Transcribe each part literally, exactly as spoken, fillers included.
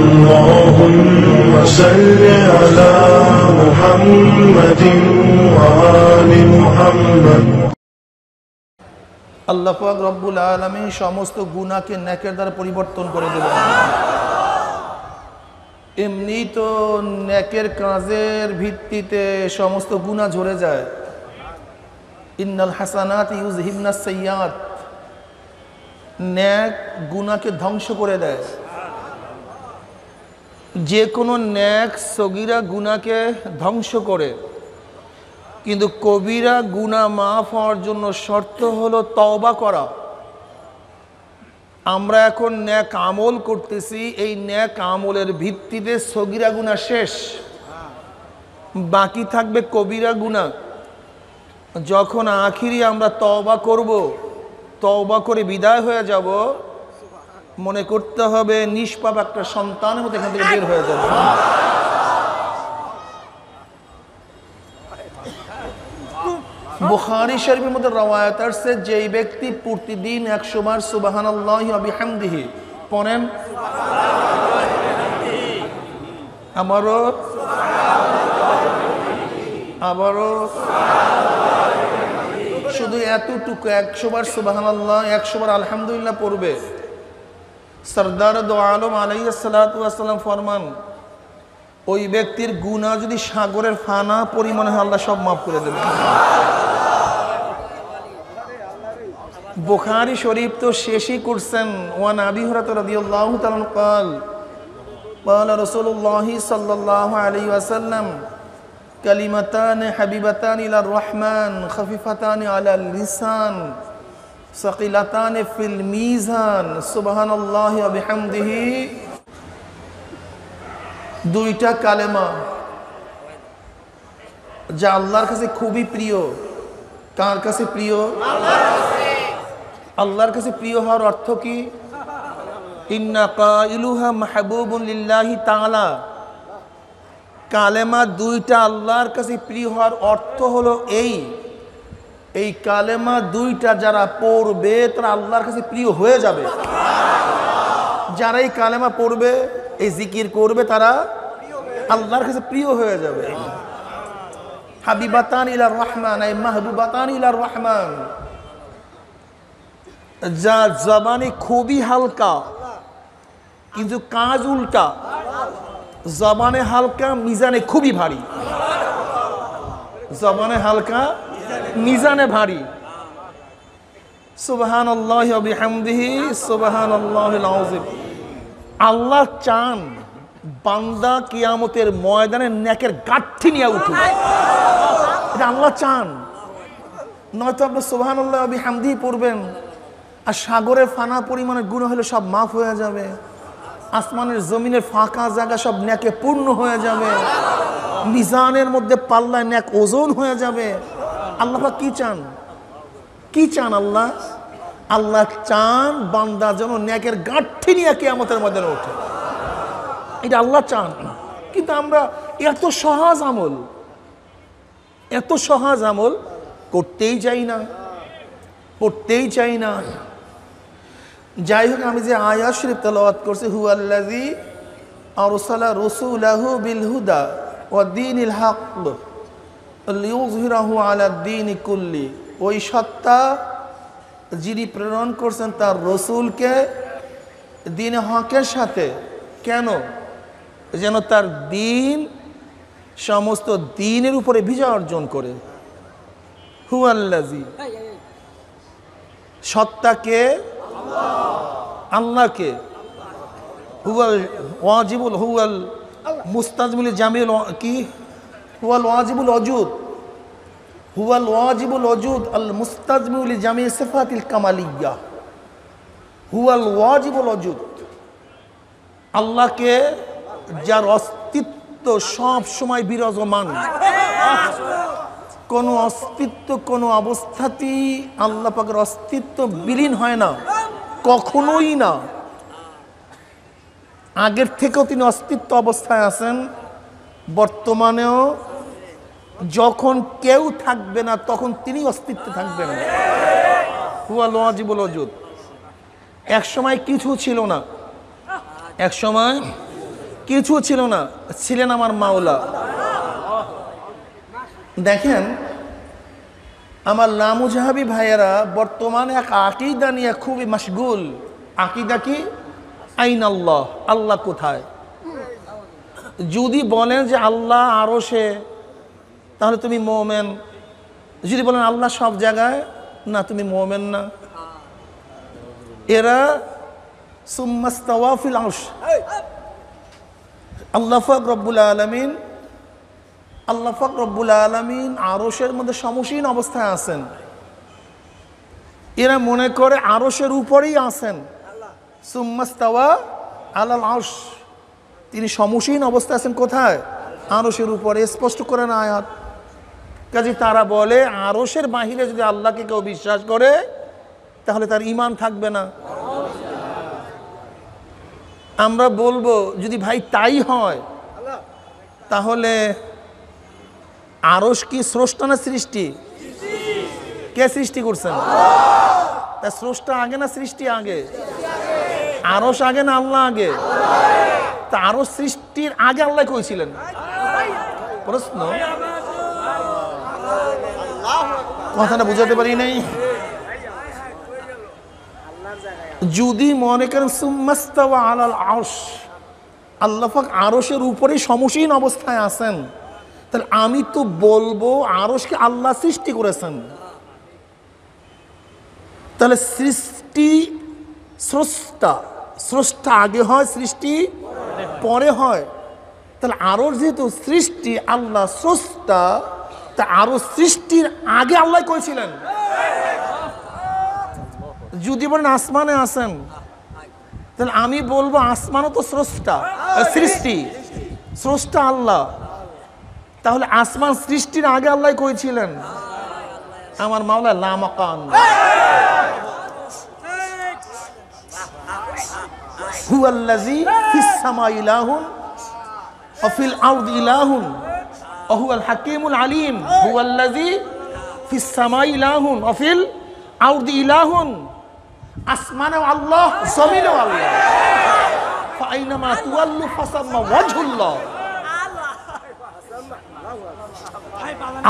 اللهم صل على محمد وآل محمد। আল্লাহ পাক রব্বুল আলামিন সমস্ত গুনাহকে নেকের দ্বারা পরিবর্তন করে দিলেন। এমনি তো নেকের কাজের ভিত্তিতে সমস্ত গুনাহ ঝরে যায়। ইন্নাল হাসানাতি ইউযহিবনাস সাইয়্যাত, ন্যাক গুনাহকে ধ্বংস করে দেয়। যে কোনো ন্যাক সগীরা গুনাহকে ধ্বংস করে, কিন্তু কবিরা গুনাহ মাফ হওয়ার জন্য শর্ত হলো তওবা করা। আমরা এখন ন্যাক আমল করতেছি, এই ন্যাক আমলের ভিত্তিতে সগীরা গুনাহ শেষ, বাকি থাকবে কবিরা গুনাহ। যখন আখিরি আমরা তওবা করব, তওবা করে বিদায় হয়ে যাব, মনে করতে হবে নিষ্পাপ একটা সন্তানের মতো এখান থেকে বের হয়ে যাবে। বুখারী শরীফের মধ্যে রওয়ায়াত আছে, যেই ব্যক্তি প্রতিদিন একশো বার সুবহানাল্লাহি ওয়া বিহামদিহি পড়েন, আমারও আবারও শুধু এতটুকু একশো বার সুবহানাল্লাহ একশো বার আলহামদুলিল্লাহ পড়বে। সরদার দো আলম আলাইহিস সালাতু ওয়াস সালাম ফরমান, ওই ব্যক্তির গুনাহ যদি সাগরের ফানা পরিমাণে হয় আল্লাহ সব মাফ করে দেবেন। বুখারী শরীফ তো শেষই করছেন। ওয়ান আবি হুরায়রা রাদিয়াল্লাহু তাআলা আনহু قال قال رسول الله صلى الله عليه وسلم كلمتان حبيبتان الى الرحمن خفيفتان على اللسان সাকিলাতান ফিল মিজান সুবহানাল্লাহি ওয়া বিহামদিহি। দুইটা কালেমা যা আল্লাহর কাছে খুবই প্রিয়। কার কাছে প্রিয়? আল্লাহর কাছে। আল্লাহর কাছে প্রিয় হওয়ার অর্থ কি? ইন্না কাইলুহা মাহবুবুন লিল্লাহি তাআলা। কালেমা দুইটা আল্লাহর কাছে প্রিয় হওয়ার অর্থ হলো এই, এই কালেমা দুইটা যারা পড়বে তারা আল্লাহর কাছে প্রিয় হয়ে যাবে। যারা এই কালেমা পড়বে, এই জিকির করবে, তারা আল্লাহর কাছে প্রিয় হয়ে যাবে। হাবিবাতান ইলা রহমান, এই মাহবুবাতান ইলা রহমান, যা জবানে খুবই হালকা কিন্তু কাজ উল্টা। জবানে হালকা, মিজানে খুবই ভারী। জবানে হালকা, মিজানে ভারী। সুবহানাল্লাহি ওয়া বিহামদিহি সুবহানাল্লাহিল আযীম। আল্লাহ চান বান্দা কিয়ামতের ময়দানে নেকের গাঁথি নিয়ে উঠুক, এটা আল্লাহ চান। নয়তো আপনি সুবহানাল্লাহি ওয়া বিহামদিহি পড়বেন আর সাগরের ফানা পরিমাণে গুনাহ হলে সব মাফ হয়ে যাবে, আসমানের জমিনের ফাঁকা জায়গা সব নেকে পূর্ণ হয়ে যাবে, মিজানের মধ্যে পাল্লায় নেক ওজন হয়ে যাবে। আল্লাহ কি চান? কি চান আল্লাহ? আল্লাহ চান বান্দা যেন নেকের গাঁথি নিয়ে কিয়ামতের ময়দানে ওঠে, এটা আল্লাহ চান। কিন্তু আমরা এত সহজ আমল, এত সহজ আমল করতেই চাই না, পড়তেই চাই না। যাই হোক, আমি যে আয়াত শরীফ তেলাওয়াত করছি, হুয়াল্লাযী আরসালা রাসূলাহু বিল হুদা ওয়া দীনিল হক লিইয়ুযহিরাহু আলা দ্বীনি কুল্লি, ওই সত্তা যিনি প্রেরণ করছেন তার রসুলকে দ্বীনে হকের সাথে। কেন? যেন তার দ্বীন সমস্ত দ্বীনের উপরে বিজয় অর্জন করে। হুয়াল্লাযী, সত্তাকে, আল্লাহকে, হুয়াল ওয়াজিবুল, হুয়াল মুস্তাজমিল জামিল, কি হুয়াল ওয়াজিবুল ওজুদ, হুয়াল ওয়াজিবুল ওজুদ আল মুস্তাজমিল জামি সিফাতিল কামালিয়া। হুয়াল ওয়াজিবুল ওজুদ, আল্লাহকে যার অস্তিত্ব সব সময় বিরাজমান, কোনো অস্তিত্ব কোনো অবস্থাতেই আল্লাহ পাকের অস্তিত্ব বিলীন হয় না, কখনোই না। আগের থেকেও তিনি অস্তিত্ব অবস্থায় আছেন, বর্তমানেও। যখন কেউ থাকবে না তখন তিনি অস্তিত্বে থাকবেন। হুয়াল ওয়াজিবুল ওজুদ, এক সময় কিছু ছিল না, এক সময় किछु छिलो ना छिलेन आमार माওলা। देखें आमार लामुजाहाबी भाइयारा बर्तमान एक आकीदा निये खूबी मशगुल। आकीदा की आइन अल्लाह, अल्लाह कोथाय जुदी बोलें जे अल्लाह आरशे ताहले तुमी मोमेन, जुदी बोलें अल्लाह सब जायगाय ना तुमी मोमेन ना। एरा सुम्मा इस्तावा फिल अर्श, अल्लाह पाक रब्बुल आलमीन, अल्लाह पाक रब्बुल आलमीन आरशेर मध्ये समसीन अवस्थाय आছেন। এরা মনে করে আরশের উপরেই আছেন। সুম্মা ইস্তাওয়া আলাল আরশ, তিনি সমসীন অবস্থায় আছেন। কোথায়? আরশের উপরে। স্পষ্ট করেন আয়াত। কাজী তারা বলে আরশের বাহিরে যদি আল্লাহকে কেউ বিশ্বাস করে তাহলে তার ঈমান থাকবে না। আমরা বলবো যদি ভাই তাই হয় তাহলে আরশ কি স্রষ্টা না সৃষ্টি? কে সৃষ্টি করছেন? তা স্রষ্টা আগে না সৃষ্টি আগে? আরশ আগে না আল্লাহ আগে? তা আরশ সৃষ্টির আগে আল্লাহ কই ছিলেন? প্রশ্ন। কথাটা বুঝাতে পারি নাই। যদি মনে করেন সুম্মাস্তাওয়া আলাল আরশ, আল্লাহ পাক আরশের উপরে সমসীন অবস্থায় আছেন, তাহলে আমি তো বলবো আরশকে আল্লাহ সৃষ্টি করেছেন। তাহলে সৃষ্টি স্রষ্টা, স্রষ্টা আগে হয় সৃষ্টি পরে হয়। তাহলে আরশ যেহেতু সৃষ্টি, আল্লাহ স্রষ্টা, তা আরশ সৃষ্টির আগে আল্লাহ কই ছিলেন? যদি বলেন আসমানে আছেন তাহলে আমি বলবো আসমানও তো স্রষ্টা সৃষ্টি, স্রষ্টা আল্লাহ। তাহলে আসমান সৃষ্টির আগে আল্লাহ কই ছিলেন? আমার মাওলা লা মাকান হুয়াল্লাযী ফিস সামাই ইলাহুন ওয়া ফিল আরদি ইলাহুন ওয়া হুয়াল হাকীমুল আলীম। হুয়াল্লাযী ফিস সামাই ইলাহুন ওয়া ফিল আরদি ইলাহুন, আসমানে আল্লাহ জমিনে আল্লাহ। ফাইনামা তুআল্লু ফাসাম্মা ওয়াজহুল্লাহ।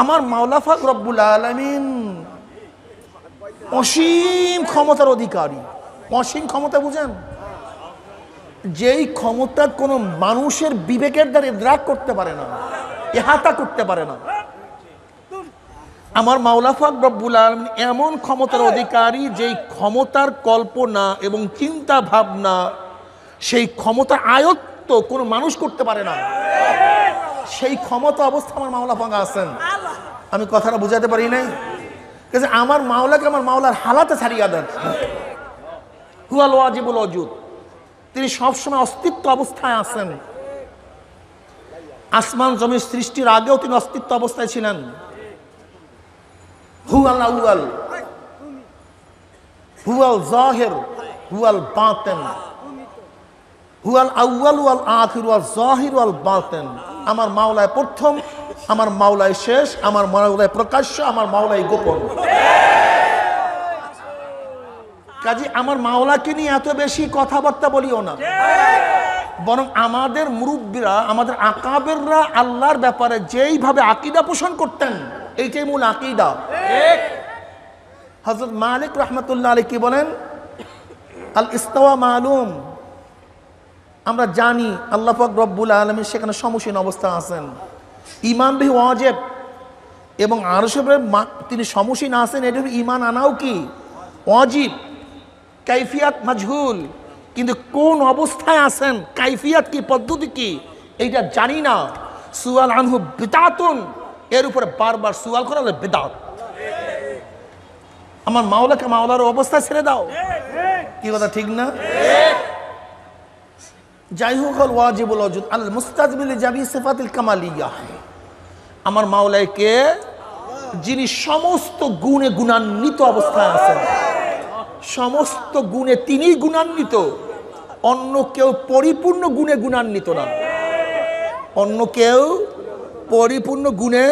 আমার মাওলা পাক রব্বুল আলামিন অসীম ক্ষমতার অধিকারী। অসীম ক্ষমতা বুঝেন? যেই ক্ষমতা কোনো মানুষের বিবেকের দ্বারা ইদরাক করতে পারে না, ইহাতা করতে পারে না। আমার মাওলা পাক রব্বুল আলামিন এমন ক্ষমতার অধিকারী যেই ক্ষমতার কল্পনা এবং চিন্তা ভাবনা, সেই ক্ষমতা আয়ত্ত কোনো মানুষ করতে পারে না। সেই ক্ষমতা অবস্থা আমার মাওলা পাক আছেন। আমি কথাটা বুঝাতে পারি নাই। আমার মাওলাকে আমার মাওলার হালাতে ছাড়িয়ে দেন। হুয়াল ওয়াজিবুল ওজুদ, তিনি সবসময় অস্তিত্ব অবস্থায় আছেন। আসমান জমির সৃষ্টির আগেও তিনি অস্তিত্ব অবস্থায় ছিলেন। হুয়াল আউয়াল হুয়াল যাহির হুয়াল বাতিন। হুয়াল আউয়াল ওয়াল আখির ওয়াল যাহির ওয়াল বাতিন। আমার মাওলায় প্রথম, আমার মাওলায় শেষ, আমার মাওলায় প্রকাশ্য, আমার মাওলায় গোপন। কাজী আমার মাওলাকে নিয়ে এত বেশি কথাবার্তা বলিও না। বরং আমাদের মুরব্বীরা, আমাদের আকাবেররা আল্লাহর ব্যাপারে যেইভাবে আকীদা পোষণ করতেন এইটাই মূল আকীদা। হযরত মালিক রাহমাতুল্লাহ আলাইহি কি বলেন? আল ইস্তাওয়া মালুম, আমরা জানি আল্লাহ পাক রব্বুল আলামিন সেখানে সমসীন অবস্থা আছেন। ঈমান বিহি ওয়াজিব, এবং আরশের উপরে তিনি সমসীন আছেন এটার ঈমান আনাও কি ওয়াজিব। কাইফিয়াত মাজহুল, কিন্তু কোন অবস্থায় আছেন, কাইফিয়াত কি, পদ্ধতি কি, এইটা জানি না। সুয়াল আনহু বিদআতুন, এর উপরে বারবার সুয়াল করা হলো বিদআত। আমার মাওলাকে মাওলার অবস্থায় ছেড়ে দাও। কি কথা ঠিক না? যাই হোক, আল ওয়াজিবুল ওজুদ আল মুস্তাজবিল জামি সিফাতিল কামালিয়া, আমার মাওলায় কে যিনি সমস্ত গুণে গুণান্বিত অবস্থায় আছেন। সমস্ত গুণে তিনি গুণান্বিত, অন্য কেউ পরিপূর্ণ গুণে গুণান্বিত না। অন্য কেউ পরিপূর্ণ গুণে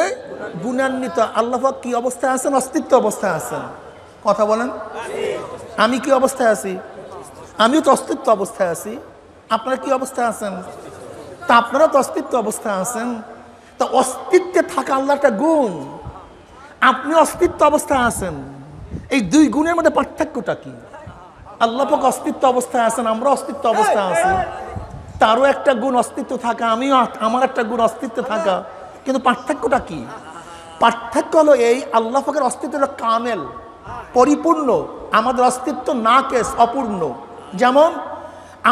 গুণান্বিত। আল্লাহ পাক কি অবস্থায় আছেন? অস্তিত্ব অবস্থায় আছেন। কথা বলেন। আমি কি অবস্থায় আছি? আমিও তো অস্তিত্ব অবস্থায় আছি। আপনারা কি অবস্থায় আছেন? তা আপনারা তো অস্তিত্ব অবস্থায় আছেন। তো অস্তিত্বে থাকা আল্লাহর একটা গুণ, আপনি অস্তিত্ব অবস্থায় আছেন। এই দুই গুণের মধ্যে পার্থক্যটা কি? আল্লাহ পাক অস্তিত্ব অবস্থায় আছেন, আমরা অস্তিত্ব অবস্থায় আছি। তারও একটা গুণ অস্তিত্ব থাকা, আমিও আমার একটা গুণ অস্তিত্ব থাকা, কিন্তু পার্থক্যটা কি? পার্থক্য হলো এই, আল্লাহ পাকের অস্তিত্বটা কামেল, পরিপূর্ণ, আমাদের অস্তিত্ব নাকেস, অপূর্ণ। যেমন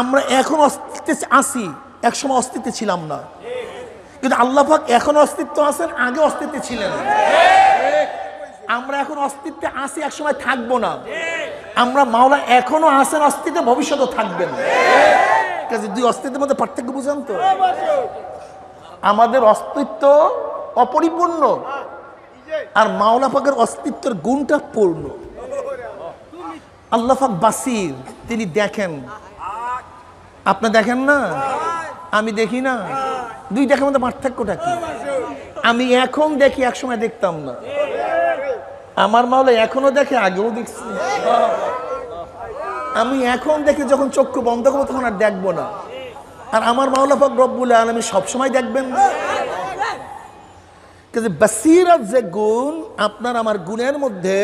আমরা এখন অস্তিত্বে আসি, একসময় অস্তিত্বে ছিলাম না, কিন্তু আল্লাহ পাক এখন অস্তিত্ব আছেন, আগে অস্তিত্বে ছিলেন। আমরা এখন অস্তিত্বে আসি, একসময় থাকবো না। আমরা মাওলা এখনো আসেন, অস্তিত্বে ভবিষ্যতে থাকবেন। কাজে দুই অস্তিত্বের মধ্যে পার্থক্য বুঝান তো। আমাদের অস্তিত্ব অপরিপূর্ণ, আর মাওলা পাকের অস্তিত্বের গুণটা পূর্ণ। আল্লাহ পাক বাসির, তিনি দেখেন। আপনি দেখেন না, আমি দেখি না। দুই দেখার মধ্যে পার্থক্যটা কি? আমি এখন দেখি, একসময় দেখতাম না। আমার মাওলা এখনো দেখে, আগেও দেখছি। আমি এখন দেখি, যখন চক্ষু বন্ধ করবো তখন আর দেখবো না। আর আমার মাওলা পাক রব্বুল আলামিন সবসময় দেখবেন না। কাজে বাসিরাত যে গুণ, আপনার আমার গুণের মধ্যে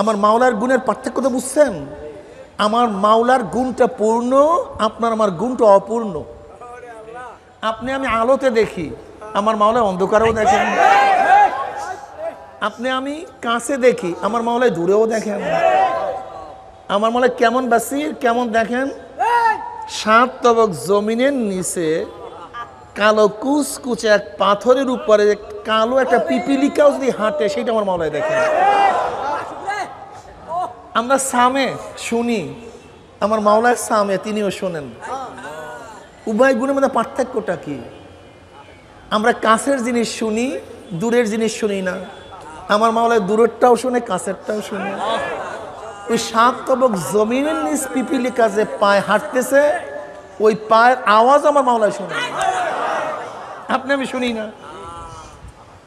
আমার মাওলার গুণের পার্থক্য তো বুঝছেন। আমার মাওলার গুণটা পূর্ণ, আপনার আমার গুণটা অপূর্ণ। আপনি আমি আলোতে দেখি, আমার মাওলায় অন্ধকারেও দেখেন। আপনি আমি কাছে দেখি, আমার মাওলায় দূরেও দেখেন। আমার মাওলা কেমন বাসির, কেমন দেখেন? সাত তবক জমিনের নিচে কালো কুচকুচে এক পাথরের উপরে কালো একটা পিপিলিকাও যদি হাঁটে, সেটা আমার মাওলায় দেখেন। আমরা সামে শুনি, আমার মাওলায় সামে, তিনিও শোনেন। উভয় গুণের মধ্যে পার্থক্যটা কি? আমরা কাছের জিনিস শুনি, দূরের জিনিস শুনি না। আমার মাওলায় দূরেরটাও শুনে, কাছেরটাও শুনে। ওই সাত তবক জমিনের নিচ পিপিলিকা যে পায়ে হাঁটতেছে, ওই পায়ের আওয়াজ আমার মাওলায় শোনে। আপনি আমি শুনি না।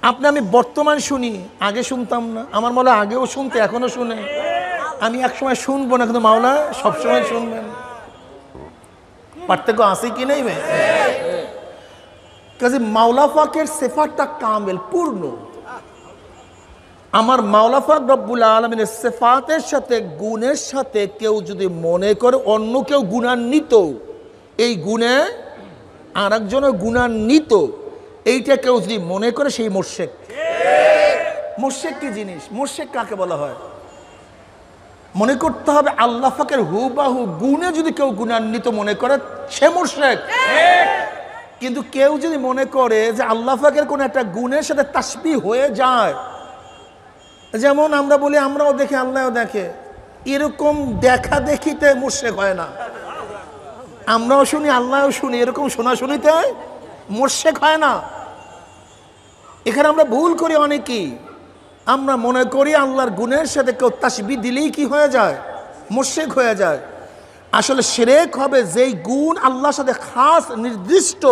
আপনি আমি বর্তমান শুনি, আগে শুনতাম না। আমার মাওলা আগেও শুনতে, এখনো শুনে। আমি একসময় শুনবো না, কিন্তু মাওলা সবসময় শুনবেন। পার্থক্য আছে কি নেই? কাজে মাওলা পাকের সেফাতটা কামেল, পূর্ণ। আমার মাওলা পাক রব্বুল আলামিনের সেফাতের সাথে, গুণের সাথে কেউ যদি মনে করে অন্য কেউ গুণান্বিত, এই গুণে আর একজনের গুণান্বিত, এইটা কেউ যদি মনে করে, সেই মুশরিক। মুশরিক কি জিনিস? মুশরিক কাকে বলা হয়? মনে করতে হবে আল্লাহ পাকের হুবাহু গুণে যদি কেউ গুণান্বিত মনে করে, সে মুশরিক। কিন্তু কেউ যদি মনে করে যে আল্লাহ পাকের কোনো একটা গুণের সাথে তাসবিহ হয়ে যায়, যেমন আমরা বলি আমরাও দেখি, আল্লাহও দেখে, এরকম দেখা দেখিতে মুশরিক হয় না। আমরাও শুনি, আল্লাহও শুনি, এরকম শোনা শুনিতে মুশরিক হয় না। এখানে আমরা ভুল করি অনেকেই। আমরা মনে করি আল্লাহর গুণের সাথে কেউ তাসবিহ দিলেই কি হয়ে যায়? মুশরিক হয়ে যায়। আসলে শিরক হবে যেই গুণ আল্লাহর সাথে খাস, নির্দিষ্ট।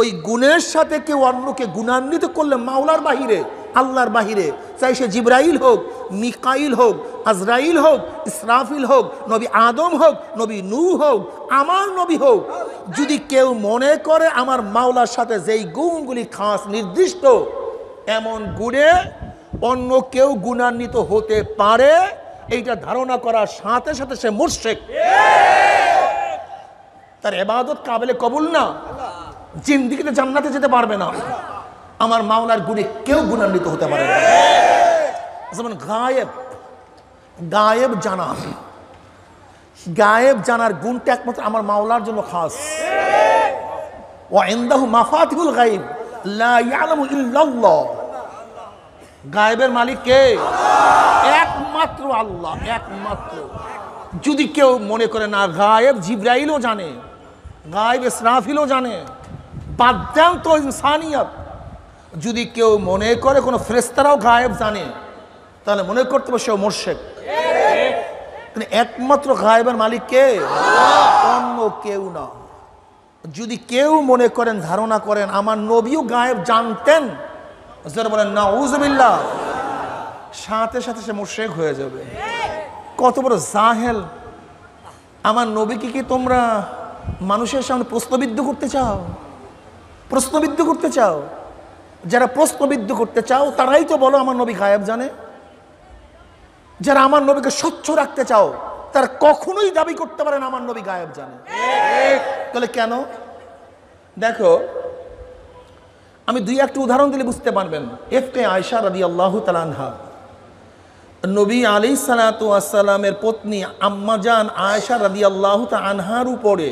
ওই গুণের সাথে কেউ অন্যকে গুণান্বিত করলে, মাওলার বাহিরে, আল্লাহর বাহিরে, চাই সে জিবরাইল হোক, মিকাইল হোক, আজরাইল হোক, ইসরাফিল হোক, নবী আদম হোক, নবী নূহ হোক, আমার নবী হোক, যদি কেউ মনে করে আমার মাওলার সাথে যেই গুণগুলি খাস, নির্দিষ্ট, এমন গুণে অন্য কেউ গুণান্বিত হতে পারে, এইটা ধারণা করার সাথে সাথে সে মুশরিক। তার ইবাদত কাবিলে কবুল না, জিন্দেগিতে জান্নাতে যেতে পারবে না। আমার মাওলার গুণে কেউ গুণান্বিত হতে পারে না। যেমন গায়েব, গায়েব জানা, গায়েব জানার গুণটা একমাত্র আমার মাওলার জন্য খাস। ওয়া ইনদাহু মাফাতিহুল গায়ব লা ইয়ালামু ইল্লাল্লাহ। গায়েবের মালিক কে? একমাত্র আল্লাহ, একমাত্র। যদি কেউ মনে করে না গায়েব জিবরাইলও জানে, গায়েব ইসরাফিলও জানে, বাদ্যান্ত ইনসানিয়ত, যদি কেউ মনে করে কোনো ফেরেশতারাও গায়েব জানে, তাহলে মনে করতে হবে সে মুশরিক। একমাত্র গায়েবের মালিক কে? অন্য কেউ না। যদি কেউ মনে করেন, ধারণা করেন আমার নবীও গায়েব জানতেন, যারা বলেন নাউযু বিল্লাহ, সাথে সাথে সে মুশরিক হয়ে যাবে। কত বড় জাহেল! আমার নবীকে কি তোমরা মানুষের সামনে প্রশ্নবিদ্ধ করতে চাও? प्रश्नबिद्ध करते चाओ जरा प्रश्नबिद्ध करते चाओ ताराई तो बोलो आमार नबी गायब जाने जरा आमार नबी के स्वच्छ रखते चाओ तारा कखनोई दाबी करते पारे ना आमार नबी गायब जाने ताहले केन देखो आमी दुई एकटा उदाहरण दिले बुझते पारबेन एफके आयशा रादियाल्लाहु ताआला आनहा नबी आलैहिस सालातु वास सालामेर पत्नी आम्मा जान आयशा रादियाल्लाहु ताआला आनहार उपरे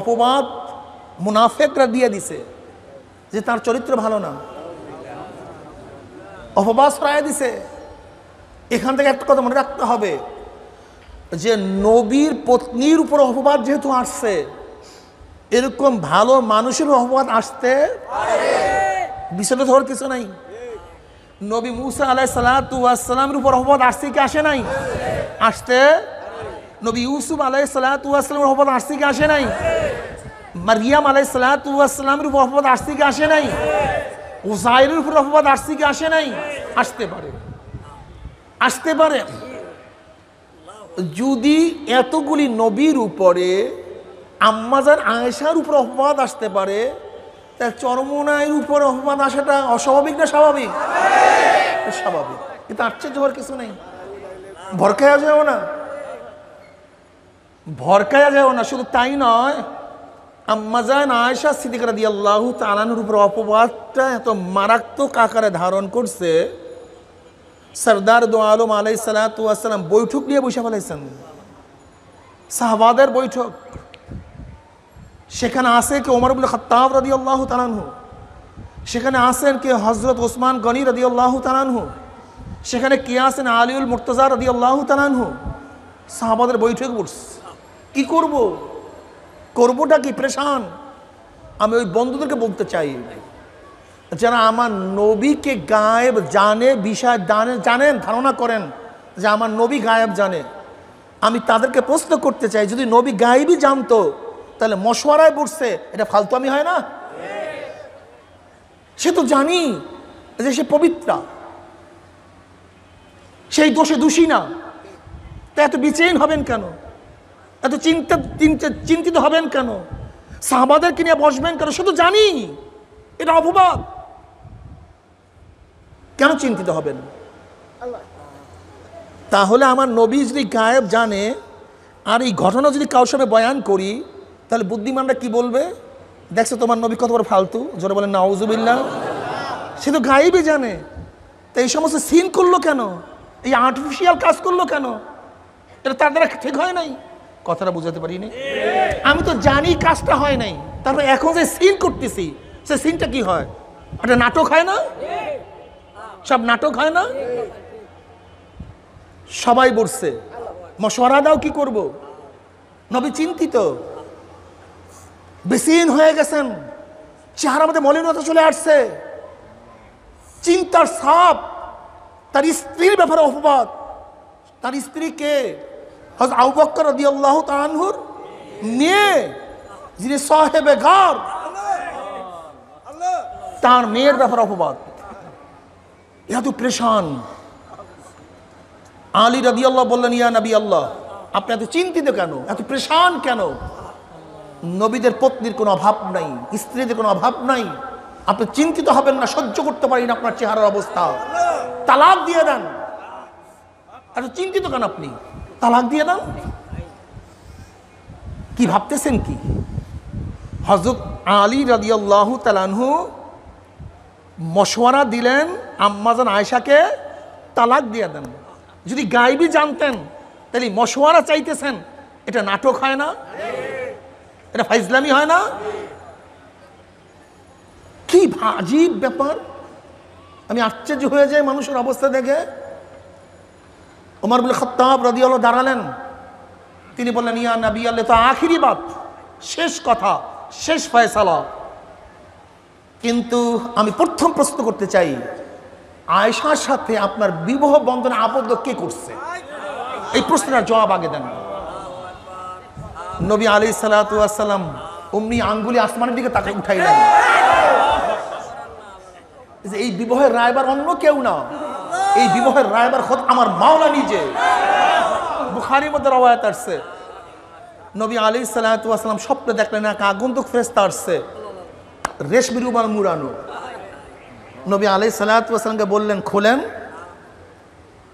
अपवाद मुनाफिकरा दिए दिसे जे तार चरित्र भालो ना अपवाद छড়ায় दिसे एखान थेके एकटा कथा मने राखते होबे जे नबीर पत्नीर उपरे अपवाद जेहेतु आसছে এরকম ভালো মানুষের अपवाद আসতে পারে বিশেষ ধর কিছু নাই नबी मूसा अलैहि सलातु वास सलाम ऊपर अपवाद आसছে কি আসে নাই আসতে नबी यूसुफ अलैहि सलातु वास सलाम अपवाद आसছে কি আসে নাই मरियम अलैहि सलातु वास सलाम ऊपर अपवाद आसছে কি আসে নাই উযায়ের ऊपर अपवाद आसছে কি আসে নাই আসতে পারে আসতে পারে যদি এতগুলি নবীর উপরে আম্মা জান আয়েশার ऊपर अपवाद আসতে পারে চরমোনাইয়ের উপর অপমান আসাটা অস্বাভাবিক না স্বাভাবিক স্বাভাবিক কিন্তু আশ্চর্য হওয়ার কিছু নেই ভরকায়া যাও না ভরকায়া যাও না শুধু তাই নয় আম্মা জান আয়েশা সিদ্দিকা রাদিয়াল্লাহু তাআলা আনহার উপর অপবাদটা এত মারাত্মক আকারে ধারণ করছে সরদার দু আলম আলাইহিস সালাতু ওয়াস সালাম বৈঠক নিয়ে বসে ফেলেছেন সাহাবাদের বৈঠক সেখানে আসে কে ওমর ইবনে খাত্তাব রাদিয়াল্লাহু তাআলা আনহু সেখানে আসেন কে হযরত ওসমান গনি রাদিয়াল্লাহু তাআলা আনহু সেখানে কে আসেন আলিউল মুর্তজা রাদিয়াল্লাহু তাআলা আনহু সাহাবাদের বৈঠক বসে কি করব করবটা কি परेशान আমি ওই বন্ধুদেরকে বলতে চাই যারা আমার নবীকে গায়েব জানে বিষয় জানেন ধারণা করেন যে আমার নবী গায়েব জানে আমি তাদেরকে প্রশ্ন করতে চাই যদি নবী গায়েবই জানতো তাহলে মশওয়ারায় বসে এটা ফালতু আমি হয় না সে তো জানি যে সে পবিত্র সেই দোষে দোষী না তা এত বিচেইন হবেন কেন এত চিন্তা চিন্তিত হবেন কেন সাহাবাদেরকে নিয়ে বসবেন কেন সে তো জানি এটা অপবাদ কেন চিন্তিত হবেন আল্লাহ তাহলে আমার নবী যদি গায়েব জানে আর এই ঘটনা যদি কারোর সামনে বয়ান করি তাহলে বুদ্ধিমানরা কি বলবে দেখছো তোমার নবী কত বড় ফালতু যারা বলে নাউযুবিল্লাহ সে তো গায়েবই জানে তাই এই সমস্ত সিন করলো কেন এই আর্টিফিশিয়াল কাজ করলো কেন এটা তার দ্বারা ঠিক হয় নাই কথাটা বুঝাতে পারি না আমি তো জানি কাজটা হয় নাই তারপর এখন যে সিন করতেছি সে সিনটা কি হয় এটা নাটক হয় না সব নাটক হয় না সবাই বলছে মশওয়ারা দাও কি করব নবী চিন্তিত बेचैन हो गए चेहरा मध्य मलिनता चले आसছে चिंतार छाप तार स्त्री ব্যাপারে অপবাদ তার স্ত্রী কে হযরত আবু বকর রাদিয়াল্লাহু তাআলা আনহুর মেয়ে যিনি সাহেবে ঘর আল্লাহ তার মেয়ের ব্যাপারে অপবাদ এত परेशान আলী রাদিয়াল্লাহু বললেন ইয়া নবী আল্লাহ আপনি এত চিন্তিত কেন এত परेशान কেন নবীদের পত্নীর কোনো অভাব নাই স্ত্রীদের কোনো অভাব নাই আপনি চিন্তিত হবেন না সহ্য করতে পারেন আপনার চেহারার অবস্থা তালাক দিয়ে দেন আর চিন্তিত কেন আপনি তালাক দিয়ে দেন কি ভাবতেছেন কি হযরত আলী রাদিয়াল্লাহু তাআলা আনহু মশওয়ারা দিলেন আম্মা জান আয়েশাকে তালাক দিয়ে দেন যদি গায়েবি জানতেন তাহলে মশওয়ারা চাইতেছেন এটা নাটক হয় না এটা ফাইজলামি হয় না কি আজীব ব্যাপার আমি আশ্চর্য হয়ে যাই মানুষের অবস্থা দেখে ওমর ইবনে খাত্তাব রাদিয়াল্লাহু দাঁড়ালেন তিনি বললেন ইয়া নবী আল্লাহ তো আখেরি বাত শেষ কথা শেষ ফয়সালা কিন্তু আমি প্রথম প্রশ্ন করতে চাই আয়েশার সাথে আপনার বিবাহ বন্ধনে আবদ্ধ কে করছে এই প্রশ্নের জবাব আগে দেন नबी আলাইহিস সালাতু ওয়াস সালাম উম্মি আঙ্গুলি আসমানের দিকে তাকিয়ে উঠাইলেন যে এই বিবাহের রায়বার অন্য কেউ না এই বিবাহের রায়বার খোদ আমার মাওলা নিজে বুখারীর মধ্যে রওয়ায়াত আছে নবী আলাইহিস সালাতু ওয়াস সালাম স্বপ্নে দেখলেন এক আগন্তুক ফেরেশতা আসছে रेशमी रुमाल मुड़ानो नबी आलैहिस्सलातु वस्सलाम के बोलें खोलें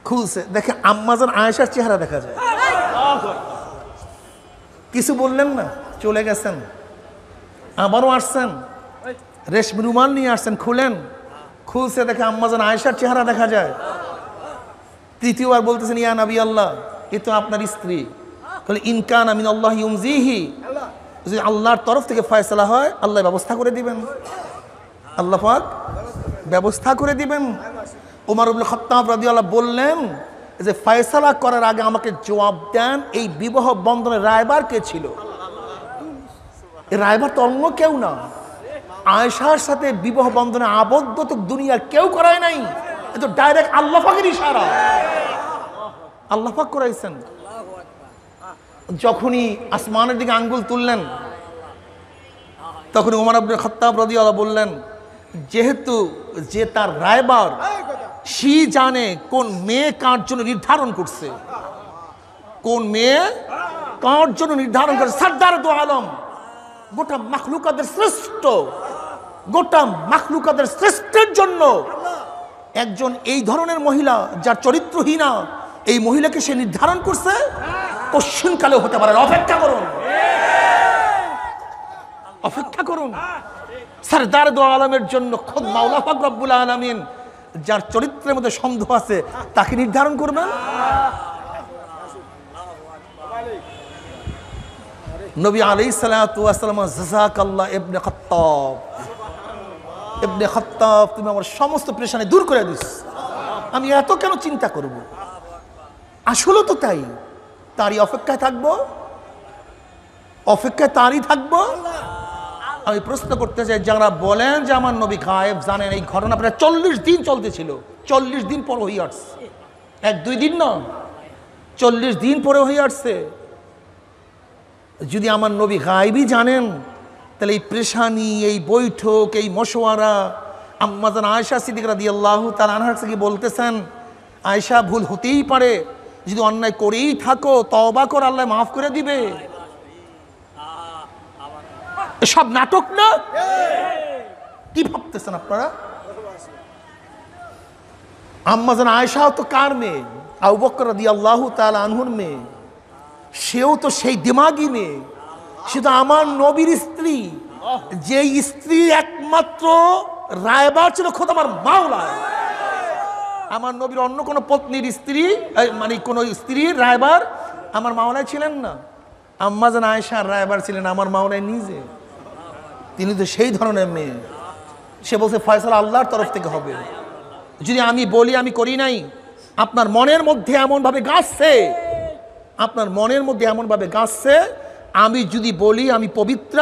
खुलसे देखे अम्मा जान आयशार चेहरा देखा जाए किसु बोलें ना चले गेছেন আবারও আসছেন रेशमी रुमाल नहीं आसें खुलें खुलसे देखे अम्मा जान आयशार चेहरा देखा जाए तृतीय बार बोलते या नबी अल्लाह ये तो आपनार स्त्री इनकान मिन अल्लाह युमजीही जो आल्लार तरफ थेके फैसला है आल्लाह व्यवस्था करे दिबेन आल्लाह पाक व्यवस्था करे दिबेन उमर इब्ने खत्ताब रादियाल्लाहु बोललेन जे फैसला करार आगे आमाके जवाब देन एई विवाह बंधने रायबार के छिलो एई रायबार तो अन्य केउ ना आयशार साथे विवाह बंधने आबद्ध तो दुनियार केउ कराय नाई ए तो डायरेक्ट आल्लाह पाकेर इशारा आल्लाह पाक कराइछेन जखनी आसमान दिखे आंगुल तुललें तखनी उमर इब्ने खत्ताब रादियाल्लाहु बोललेन जेहेतु जे तार रायबार शी जाने कोन मेये कार जोनो निर्धारण करछे कोन मेये कार जोनो निर्धारण करछे सरदार दो आलम गोटा मखलुकातेर श्रेष्ठ गोटा मखलुकातेर श्रेष्ठेर जोन्नो एकजन एई धरनेर महिला जार चरित्रहीना एई महिलाके से निर्धारण करछे कश्चिन काले होते पारे अपेक्षा करुन अपेक्षा करुन सरदार दो आलमेर जोन्नो खुद मौला पाक रब्बुल आलामीन जार चरित्रेर मध्ये सन्देह आछे ताके निर्धारण करबेन नबी आलैहिस्सलातु वस्सालाम जज़ाकल्लाह इब्ने खत्ताब इब्ने खत्ताब तुमि आमार समस्त परेशानी दूर करे दिस आमि एत केन चिंता करब आसले तो ताई तारी अपेक्षा थाकबो अपेक्षा तारी थाकबो आमी प्रश्न करते चाइ जारा बोलें जे आमार नबी गायब जानेन एई घटना प्राय चल्लिश दिन चलते छिलो चल्लिश दिन पर हये आसछे एक दुई दिन ना चल्लिश दिन पर हये आसछे यदि आमार नबी गायबी जानेन ताहले एई परेशानी एई बैठक एई मशवरा आम्मा जान आयशा सिद्दिका रादियाल्लाहु ताआला आनहार काছে बोलतेছেন आयशा भूल होतेই पारे যদি অন্যায় করেই থাকো তওবা কর আল্লাহ maaf করে দিবে সব নাটক না কি ভাবতেছেন আপনারা আম্মা জান আয়েশা তো কার মেয়ে আবু বকর রাদিয়াল্লাহু তাআলা আনহুর মেয়ে সেও তো সেই দিমাগী মেয়ে সে তো আমার নবীর স্ত্রী যে স্ত্রী একমাত্র রায়বার ছিল খোদ আমার মাওলা আমার নবীর অন্য কোন পত্নীর স্ত্রী মানে কোন স্ত্রী রায়বার আমার মাওলা ছিলেন না আম্মা জান আয়েশা রায়বার ছিলেন আমার মাওলা নিজে তিনি তো সেই ধরনের মেয়ে সে বলছে ফয়সালা আল্লাহর তরফ থেকে হবে যদি আমি বলি আমি করি নাই আপনার মনের মধ্যে এমন ভাবে গাছছে আপনার মনের মধ্যে এমন ভাবে গাছছে আমি যদি বলি আমি পবিত্র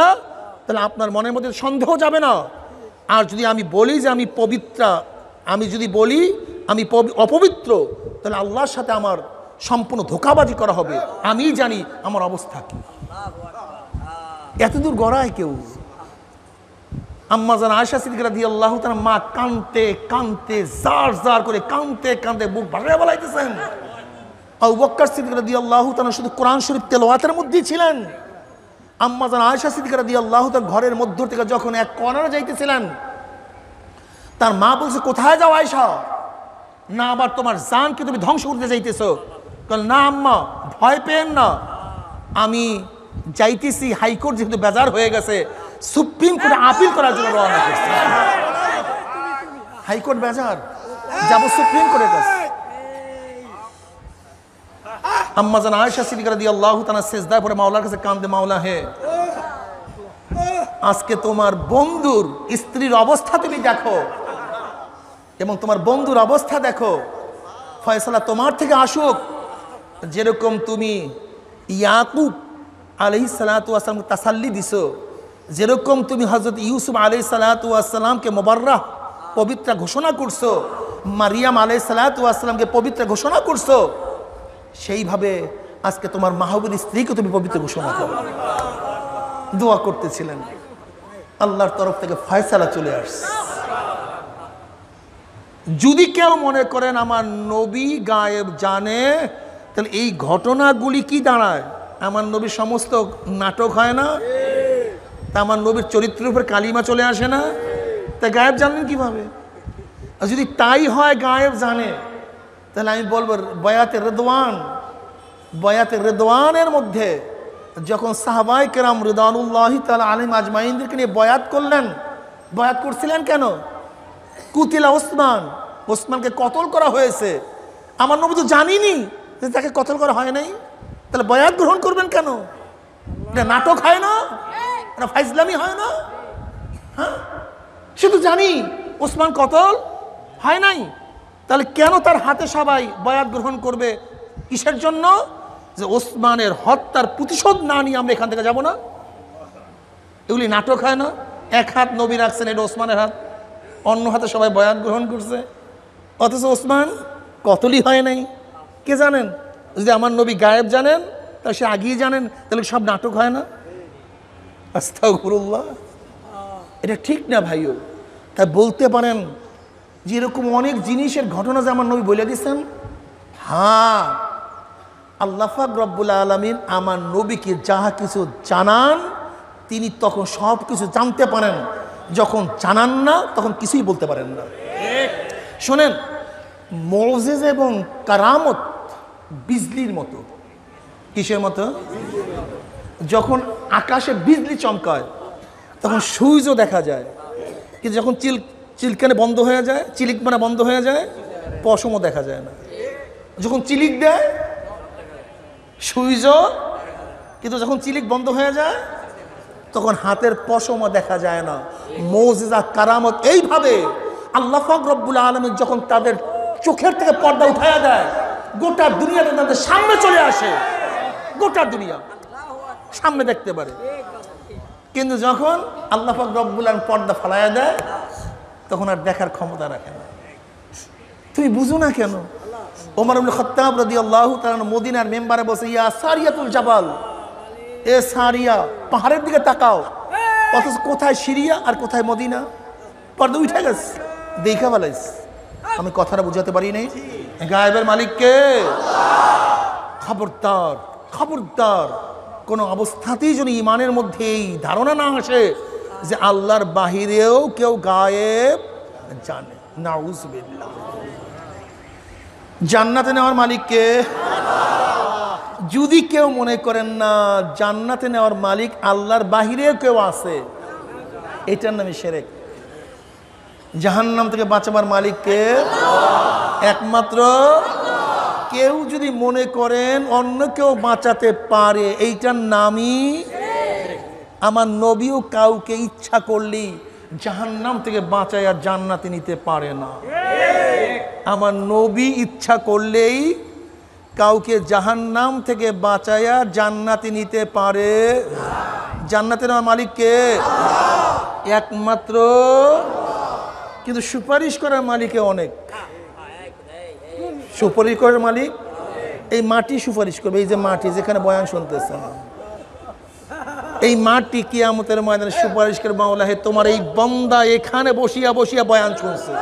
তাহলে আপনার মনের মধ্যে সন্দেহ যাবে না আর যদি আমি বলি যে আমি পবিত্র আমি যদি বলি आमी अपवित्र ताहले आल्लाहर साथे आमार सम्पूर्ण धोकाबाजी करा होबे आमी जानी आमार अवस्था कि एत दूर गड़ाय केउ आम्मा जान आयशा सिद्दिका रादियाल्लाहु ताआला मा कानते कानते जार जार करे कानते कानते मुख भाराया बलाइतेछेन आबू बक्कर सिद्दिक रादियाल्लाहु ताआला शुधु कुरान शरीफ तेलाওয়াতের মধ্যেই ছিলেন আম্মা জান আয়েশা সিদ্দিকা রাদিয়াল্লাহু তাআলা ঘরের মধ্য থেকে যখন এক কোণারে যাইতেছিলেন তার মা বলছে কোথায় যাও আয়েশা ना आबार तोमार जान के तुम ध्वंस करते जाइतेछो कल ना अम्मा भय पेन ना आमी जाइतेछि हाईकोर्ट जेहेतु बेजार हो गेछे सुप्रीम कोर्टे आपिल करार जोन्नो रवाना करछि हाईकोर्ट बेजार जाबो सुप्रीम कोर्टेर काছে अम्मा जान आयशा सिद्दिका रादियाल्लाहु ताआला सेजदाय पड़े माওলার কাছে কান্দে মাওলা হে আজকে তোমার বন্ধুর স্ত্রীর অবস্থা তুমি দেখো এবং তোমার বন্ধুর অবস্থা দেখো ফয়সালা তোমার থেকে আসুক যেরকম তুমি ইয়াকুব আলাইহিস সালাতু ওয়াস সালাম তাসাল্লি দিছো যেরকম তুমি হযরত ইউসুফ আলাইহিস সালাতু ওয়াস সালামকে মুবাররাহ পবিত্র ঘোষণা করছো মারিয়াম আলাইহিস সালাতু ওয়াস সালামকে পবিত্র ঘোষণা করছো সেইভাবে আজকে তোমার মাহবুবের স্ত্রীকে তুমি পবিত্র ঘোষণা করো দোয়া করতেছিলেন আল্লাহর তরফ থেকে ফয়সালা চলে আসছে যদি কেউ মনে করেন আমার নবী গায়েব জানে তাহলে এই ঘটনাগুলি কি দাঁড়ায় আমার নবী সমস্ত নাটক হয় না तामान नबीर चरित्रेर उपर कालिमा चले आसे ना ता गायब जानलेन किभाबे आर जदि ताई हय गायब जाने ताहले आमी बोलबो बयाते रिदवान बयाते रिदवानेर मध्धे जखन साहाबाए किराम रिदवानुल्लाहि ताआला आलैहिम आजमाइनदेरके निये बयात करलेन बयात करछिलेन केन कुतिला उस्मान उस्मानके कतल करा हयेछे आमार नबी तो जानेनই যে তাকে कतल करा হয় নাই তাহলে बयात ग्रहण करबेन केन এটা নাটক হয় না এটা ফাইজলামি হয় না হ্যাঁ সে তো জানি ওসমান কতল হয় নাই তাহলে কেন তার হাতে সবাই বয়াত গ্রহণ করবে কিসের জন্য যে ওসমানের হত্যার প্রতিশোধ না নিয়ে আমরা এখান থেকে যাব না এগুলি নাটক হয় না এক হাত নবী রাখছেন এটা ওসমানের হাত অন্য হাতে সবাই বয়াত গ্রহণ করছে অথচ ওসমান কতলই হয় নাই কে জানেন যদি আমার নবী গায়েব জানেন তাহলে সে আগেই জানেন তাহলে সব নাটক হয় না আস্তাগফিরুল্লাহ এটা ঠিক না ভাইও তাই বলতে পারেন যে এরকম অনেক জিনিসের ঘটনা যে আমার নবী বলে দিয়েছেন হ্যাঁ আল্লাহ পাক রব্বুল আলামিন আমার নবীকে যাহা কিছু জানান তিনি তখন সব কিছু জানতে পারেন যখন জানান না তখন কিছুই বলতে পারেন না ঠিক শুনেন মুজিজা এবং কারামত বিজলির মতো কিসের মতো যখন আকাশে বিজলি চমকায় তখন সূর্য দেখা যায় কিন্তু যখন চিল চিলকানে বন্ধ হয়ে যায় চিলিক মানে বন্ধ হয়ে যায় পশমও দেখা যায় না যখন চিলিক দেয় সূর্য কিন্তু যখন চিলিক বন্ধ হয়ে যায় তখন হাতের পশমও দেখা যায় না মুজিজা কারামত এইভাবে আল্লাহ পাক রব্বুল আলামিন যখন তাদের চোখের থেকে পর্দা উঠায়া দেয় গোটা দুনিয়া তাদের সামনে চলে আসে গোটা দুনিয়া সামনে দেখতে পারে কিন্তু যখন আল্লাহ পাক রব্বুল আলামিন পর্দা ফালায়া দেয় তখন আর দেখার ক্ষমতা রাখে না তুমি বুঝো না কেন ওমর ইবনে খাত্তাব রাদিয়াল্লাহু তাআলা মদিনার মেম্বারে বসে ইয়া সারিয়াতুল জাবাল এ সারিয়া পাহাড়ের দিকে তাকাও অথচ কোথায় সিরিয়া আর কোথায় মদিনা পর্দা উঠে গেছে দেখা ফেলাইছে আমি কথাটা বুঝাতে পারি নাই গায়েবের মালিক কে আল্লাহ খবরদার খবরদার কোনো অবস্থাতেই যদি ইমানের মধ্যে এই ধারণা না আসে যে আল্লাহর বাহিরেও কেউ গায়েব জানে নাউযুবিল্লাহ জান্নাতে নেওয়ার মালিক কে আল্লাহ যদি কেউ মনে করেন না জান্নাতে নেওয়ার মালিক আল্লাহর বাহিরেও কেউ আছে এটার নামই শিরক জাহান্নাম থেকে বাঁচাবার মালিক কে আল্লাহ একমাত্র কেউ যদি মনে করেন অন্য কেউ বাঁচাতে পারে এইটার নামই আমার নবীও কাউকে ইচ্ছা করলি জাহান্নাম থেকে বাঁচায় আর জান্নাতে নিতে পারে না আমার নবী ইচ্ছা করলেই কাউকে জাহান্নাম থেকে বাঁচায় আর জান্নাতে নিতে পারে না জান্নাতের মালিক কে আল্লাহ একমাত্র কিন্তু সুপারিশ করার মালিক অনেক সুপারিশ করার মালিক এই মাটি সুপারিশ করবে এই যে মাটি যেখানে বয়ান শুনতেছেন এই মাটি কিয়ামতের ময়দানে সুপারিশ করে মাওলা হে তোমার এই বান্দা এখানে বসিয়া বসিয়া বয়ান শুনছে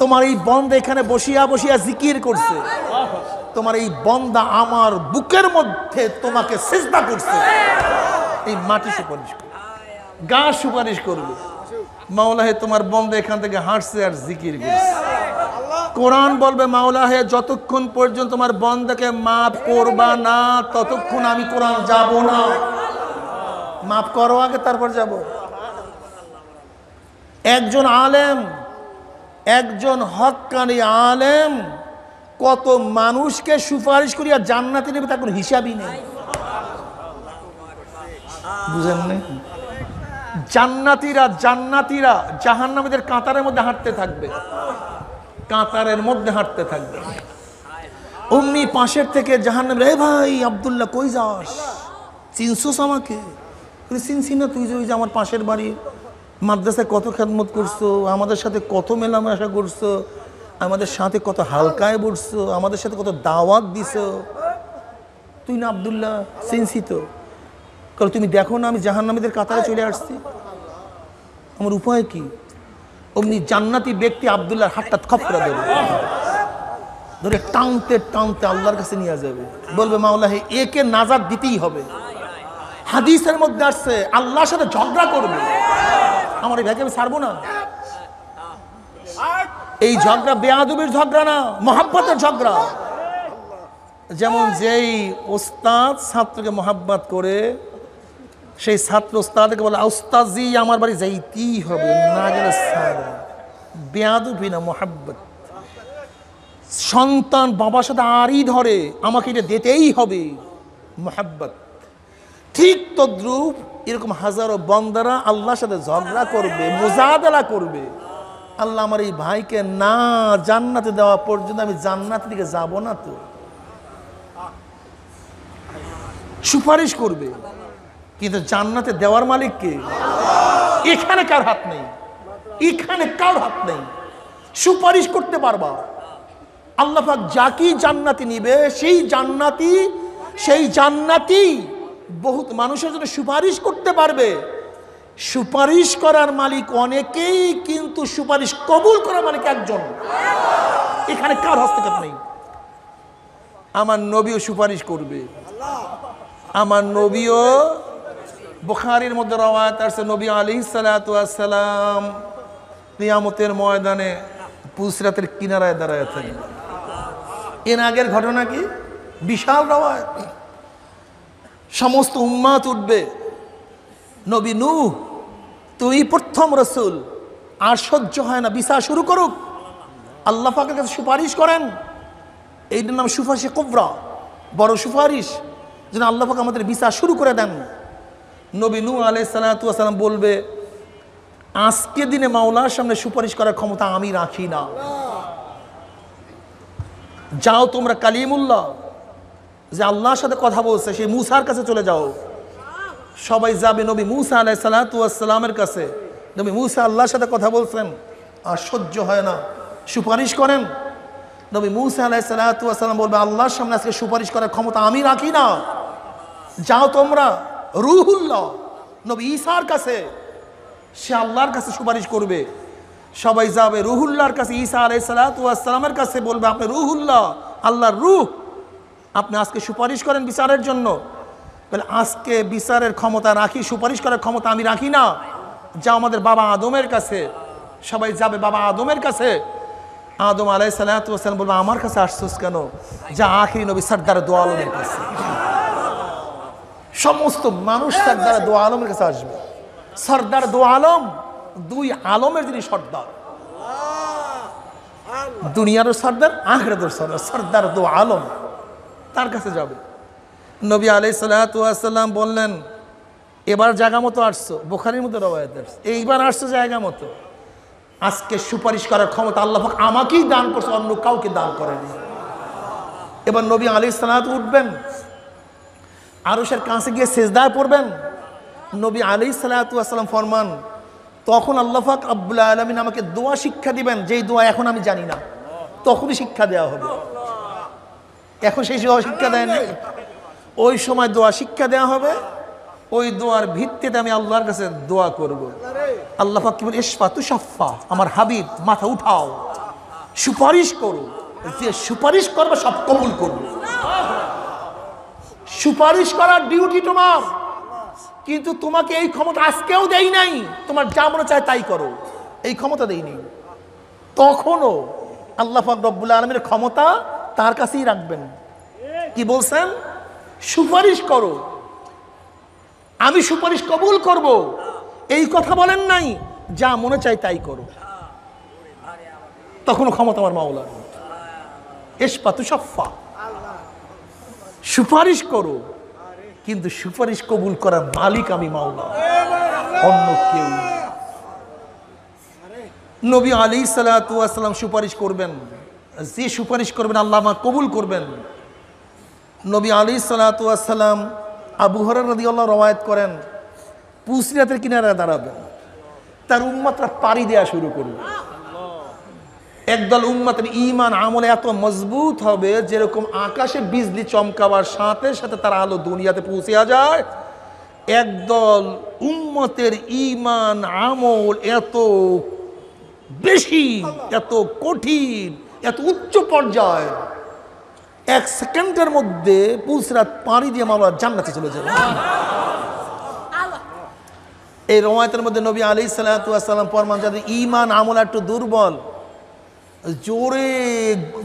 তোমার এই বান্দা এখানে বসিয়া বসিয়া জিকির করছে তোমার এই বান্দা আমার বুকের মধ্যে তোমাকে সিজদা করছে এই মাটি সুপারিশ করবে গা সুপারিশ করবে মাওলা হে তোমার বান্দা এখান থেকে হাসছে আর জিকির করছে কোরআন বলবে মাওলা হে যতক্ষণ পর্যন্ত তোমার বান্দাকে maaf করবা না ততক্ষণ আমি কোরআন যাব না maaf করো আগে তারপর যাব একজন আলেম একজন হক্কানি আলেম কত মানুষকে সুপারিশ করিয়া জান্নাতে নেবে তার কোনো হিসাবই নেই বুঝেন না জান্নাতীরা জান্নাতীরা জাহান্নামীদের কাতারের মধ্যে হাঁটতে থাকবে কাতারের মধ্যে হাঁটতে থাকবে উম্মি পাশের থেকে জাহান্নাম রে ভাই আব্দুল্লাহ কই যাস চিনছস আমাকে তুই চিনছিস না তুই যে আমার পাশের বাড়ি মাদ্রাসায় কত খেদমত করছো আমাদের সাথে কত মেলামেশা করছো আমাদের সাথে কত হালকায় বসছো আমাদের সাথে কত দাওয়াত দিছো তুই না আব্দুল্লাহ চিনছিস তো কারণ তুমি দেখো না আমি জাহান্নামীদের কাতারে চলে আসছি আমার উপায় কি অমনি জান্নাতি ব্যক্তি আব্দুল্লাহর হাতটা খপড়া দেবে ধরে টানতে টানতে আল্লাহর কাছে নিয়ে যাবে বলবে মাওলা হে একে নাজাত দিতেই হবে হাদিসের মধ্যে আসছে আল্লাহর সাথে ঝগড়া করবে। আমার এই ভাইকে আমি ছাড়বো না। এই ঝগড়া বেয়াদবির ঝগড়া না, মহাব্বতের ঝগড়া। যেমন যেই ওস্তাদ ছাত্রকে মহাব্বত করে সেই ছাত্র ওস্তাদকে বলে ওস্তাদজি আমার বাড়ি যাইতেই হবে, না গেলে ছাড়বো। বেয়াদবি না, মহাব্বত। সন্তান বাবার সাথে আরই ধরে আমাকে এটা দিতেই হবে, মহাব্বত। ঠিক তদ্রুপ এরকম হাজারো বান্দারা আল্লাহর সাথে ঝগড়া করবে, মুজাদালা করবে। আল্লাহ আমার এই ভাইকে না জান্নাতে দেওয়া পর্যন্ত আমি জান্নাতের দিকে যাব না, তো সুপারিশ করবে, কিন্তু জান্নাতে দেওয়ার মালিক কে? এখানে কার হাত নেই, এখানে কার হাত নেই। সুপারিশ করতে পারবা। আল্লাহ পাক যাকে জান্নাতি নিবে সেই জান্নাতি, সেই জান্নাতি বহুত মানুষের জন্য সুপারিশ করতে পারবে। সুপারিশ করার মালিক অনেকেই, কিন্তু সুপারিশ কবুল করার মালিক একজন। এখানে কার হস্তক্ষেপ নেই। আমার নবীও সুপারিশ করবে। আমার নবীও, বুখারীর মধ্যে রওয়ায়াত আছে, নবী আলাইহিস সালাতু ওয়াস সালাম কিয়ামতের ময়দানে পুসরাতের কিনারায় দাঁড়ায় থাকবেন। এর আগের ঘটনা কি বিশাল রওয়ায়াত। সমস্ত উম্মাত উঠবে। নবী নূহ তুই প্রথম রাসূল, আর সহ্য হয় না, বিচার শুরু করুক। আল্লাহ পাকের কাছে সুপারিশ করেন, এইটার নাম সুপারিশে কুবরা, বড় সুপারিশ। যেন আল্লাহ পাক আমাদের বিচার শুরু করে দেন। নবী নূহ আলাইহিস সালাতু ওয়াস সালাম বলবে আজকে দিনে মাওলার সামনে সুপারিশ করার ক্ষমতা আমি রাখি না, যাও তোমরা কালিমুল্লাহ যে আল্লাহর সাথে কথা বলছে সেই মুসার কাছে চলে যাও। সবাই যাবে নবী মুসা আলাইহিস সালাতু ওয়াস সালামের কাছে। নবী মুসা আল্লাহর সাথে কথা বলছেন, আর সহ্য হয় না, সুপারিশ করেন। নবী মুসা আলাইহিস সালাতু ওয়াস সালাম বলবে আল্লাহর সামনে আজকে সুপারিশ করার ক্ষমতা আমি রাখি না, যাও তোমরা রুহুল্লাহ নবী ঈসার কাছে, সে আল্লাহর কাছে সুপারিশ করবে। সবাই যাবে রুহুল্লাহর কাছে, ঈসা আলাইহিস সালাতু ওয়াস সালামের কাছে, বলবে আপনি রুহুল্লাহ, আল্লাহর রূহ, আপনি আজকে সুপারিশ করেন বিচারের জন্য। বলে আজকে বিচারের ক্ষমতা রাখি, সুপারিশ করার ক্ষমতা আমি রাখি না, যা আমাদের বাবা আদমের কাছে। সবাই যাবে বাবা আদমের কাছে। আদম আলাইহিস সালাতু ওয়াস সালাম বলবে আমার কাছে আফসোস কেন, যা আখিরি নবী সরদার দু আলমের কাছে। সমস্ত মানুষ সরদার দু আলমের কাছে আসবে। সরদার দু আলম, দুই আলমের যিনি সরদার, দুনিয়ারও সরদার আখিরাতের সরদার, সরদার দু আলম, তার কাছে যাবে। নবী আলাইহিস সালাতু ওয়াস সালাম বললেন এবার জায়গা মতো আসছো, বুখারীর মধ্যে রওয়ায়াত আসছে, এইবার আসছো জায়গা মতো। আজকে সুপারিশ করার ক্ষমতা আল্লাহ পাক আমাকেই দান করছে, অন্য কাউকে দান করেনি। এবার নবী আলাইহিস সালাতু উঠবেন, আরশের কাছে গিয়ে সিজদায় পড়বেন। নবী আলাইহিস সালাতু ওয়াস সালাম ফরমান তখন আল্লাহ পাক রব্বুল আলামিন আমাকে দোয়া শিক্ষা দিবেন, যেই দোয়া এখন আমি জানি না, তখনই শিক্ষা দেওয়া হবে। এখন সেই দোয়া শিক্ষা দেয়নি, ওই সময় দোয়া শিক্ষা দেওয়া হবে। ওই দোয়ার ভিত্তিতে আমি আল্লাহর কাছে দোয়া করব। আল্লাহ পাক কি বলে ইশফা তুশাফা, আমার হাবিব মাথা উঠাও, সুপারিশ করো, যে সুপারিশ করবে সব কবুল করবে। সুপারিশ করার ডিউটি তোমার, কিন্তু তোমাকে এই ক্ষমতা আজকেও দেই নাই। তোমার যা মনে চায় তাই করো, এই ক্ষমতা দেই নাই। তখনও আল্লাহ পাক রব্বুল আলামিনের ক্ষমতা তার কাছেই রাখবেন। কি বলছেন? সুপারিশ করো, আমি সুপারিশ কবুল করব, এই কথা বলেন নাই। যা মনে চাই তাই করো, তখনও ক্ষমতা আমার মাওলার। ইশফা তুশাফা, সুপারিশ করো, কিন্তু সুপারিশ কবুল করার মালিক আমি মাওলা, অন্য কেউ। নবী আলাইহিস সালাতু ওয়াস সালাম সুপারিশ করবেন, যে সুপারিশ করবেন আল্লাহ মা কবুল করবেন। নবী আলাইহিস সালাতু ওয়াস সালাম, আবু হুরায়রা রাদিয়াল্লাহু রওয়ায়াত করেন, পুসরাতের কিনারায় দাঁড়াবেন, তার উম্মতরা পাড়ি দেয়া শুরু করবে। একদল উম্মতের ঈমান আমলে এত মজবুত হবে, যেরকম আকাশে বিজলি চমকাবার সাথে সাথে তার আলো দুনিয়াতে পৌঁছে যায়। একদল উম্মতের ঈমান আমল এত বেশি, এত কঠিন, এত উচ্চ পর্যায়ে, এক সেকেন্ডের মধ্যে পুসরাত পাড়ি দিয়ে মাওলানা জান্নাতে চলে যাবে। এই রওয়ায়াতের মধ্যে নবী আলাইহিস সালাতু ওয়াস সালাম ফরমান যাদের ঈমান আমল একটু দুর্বল জোরে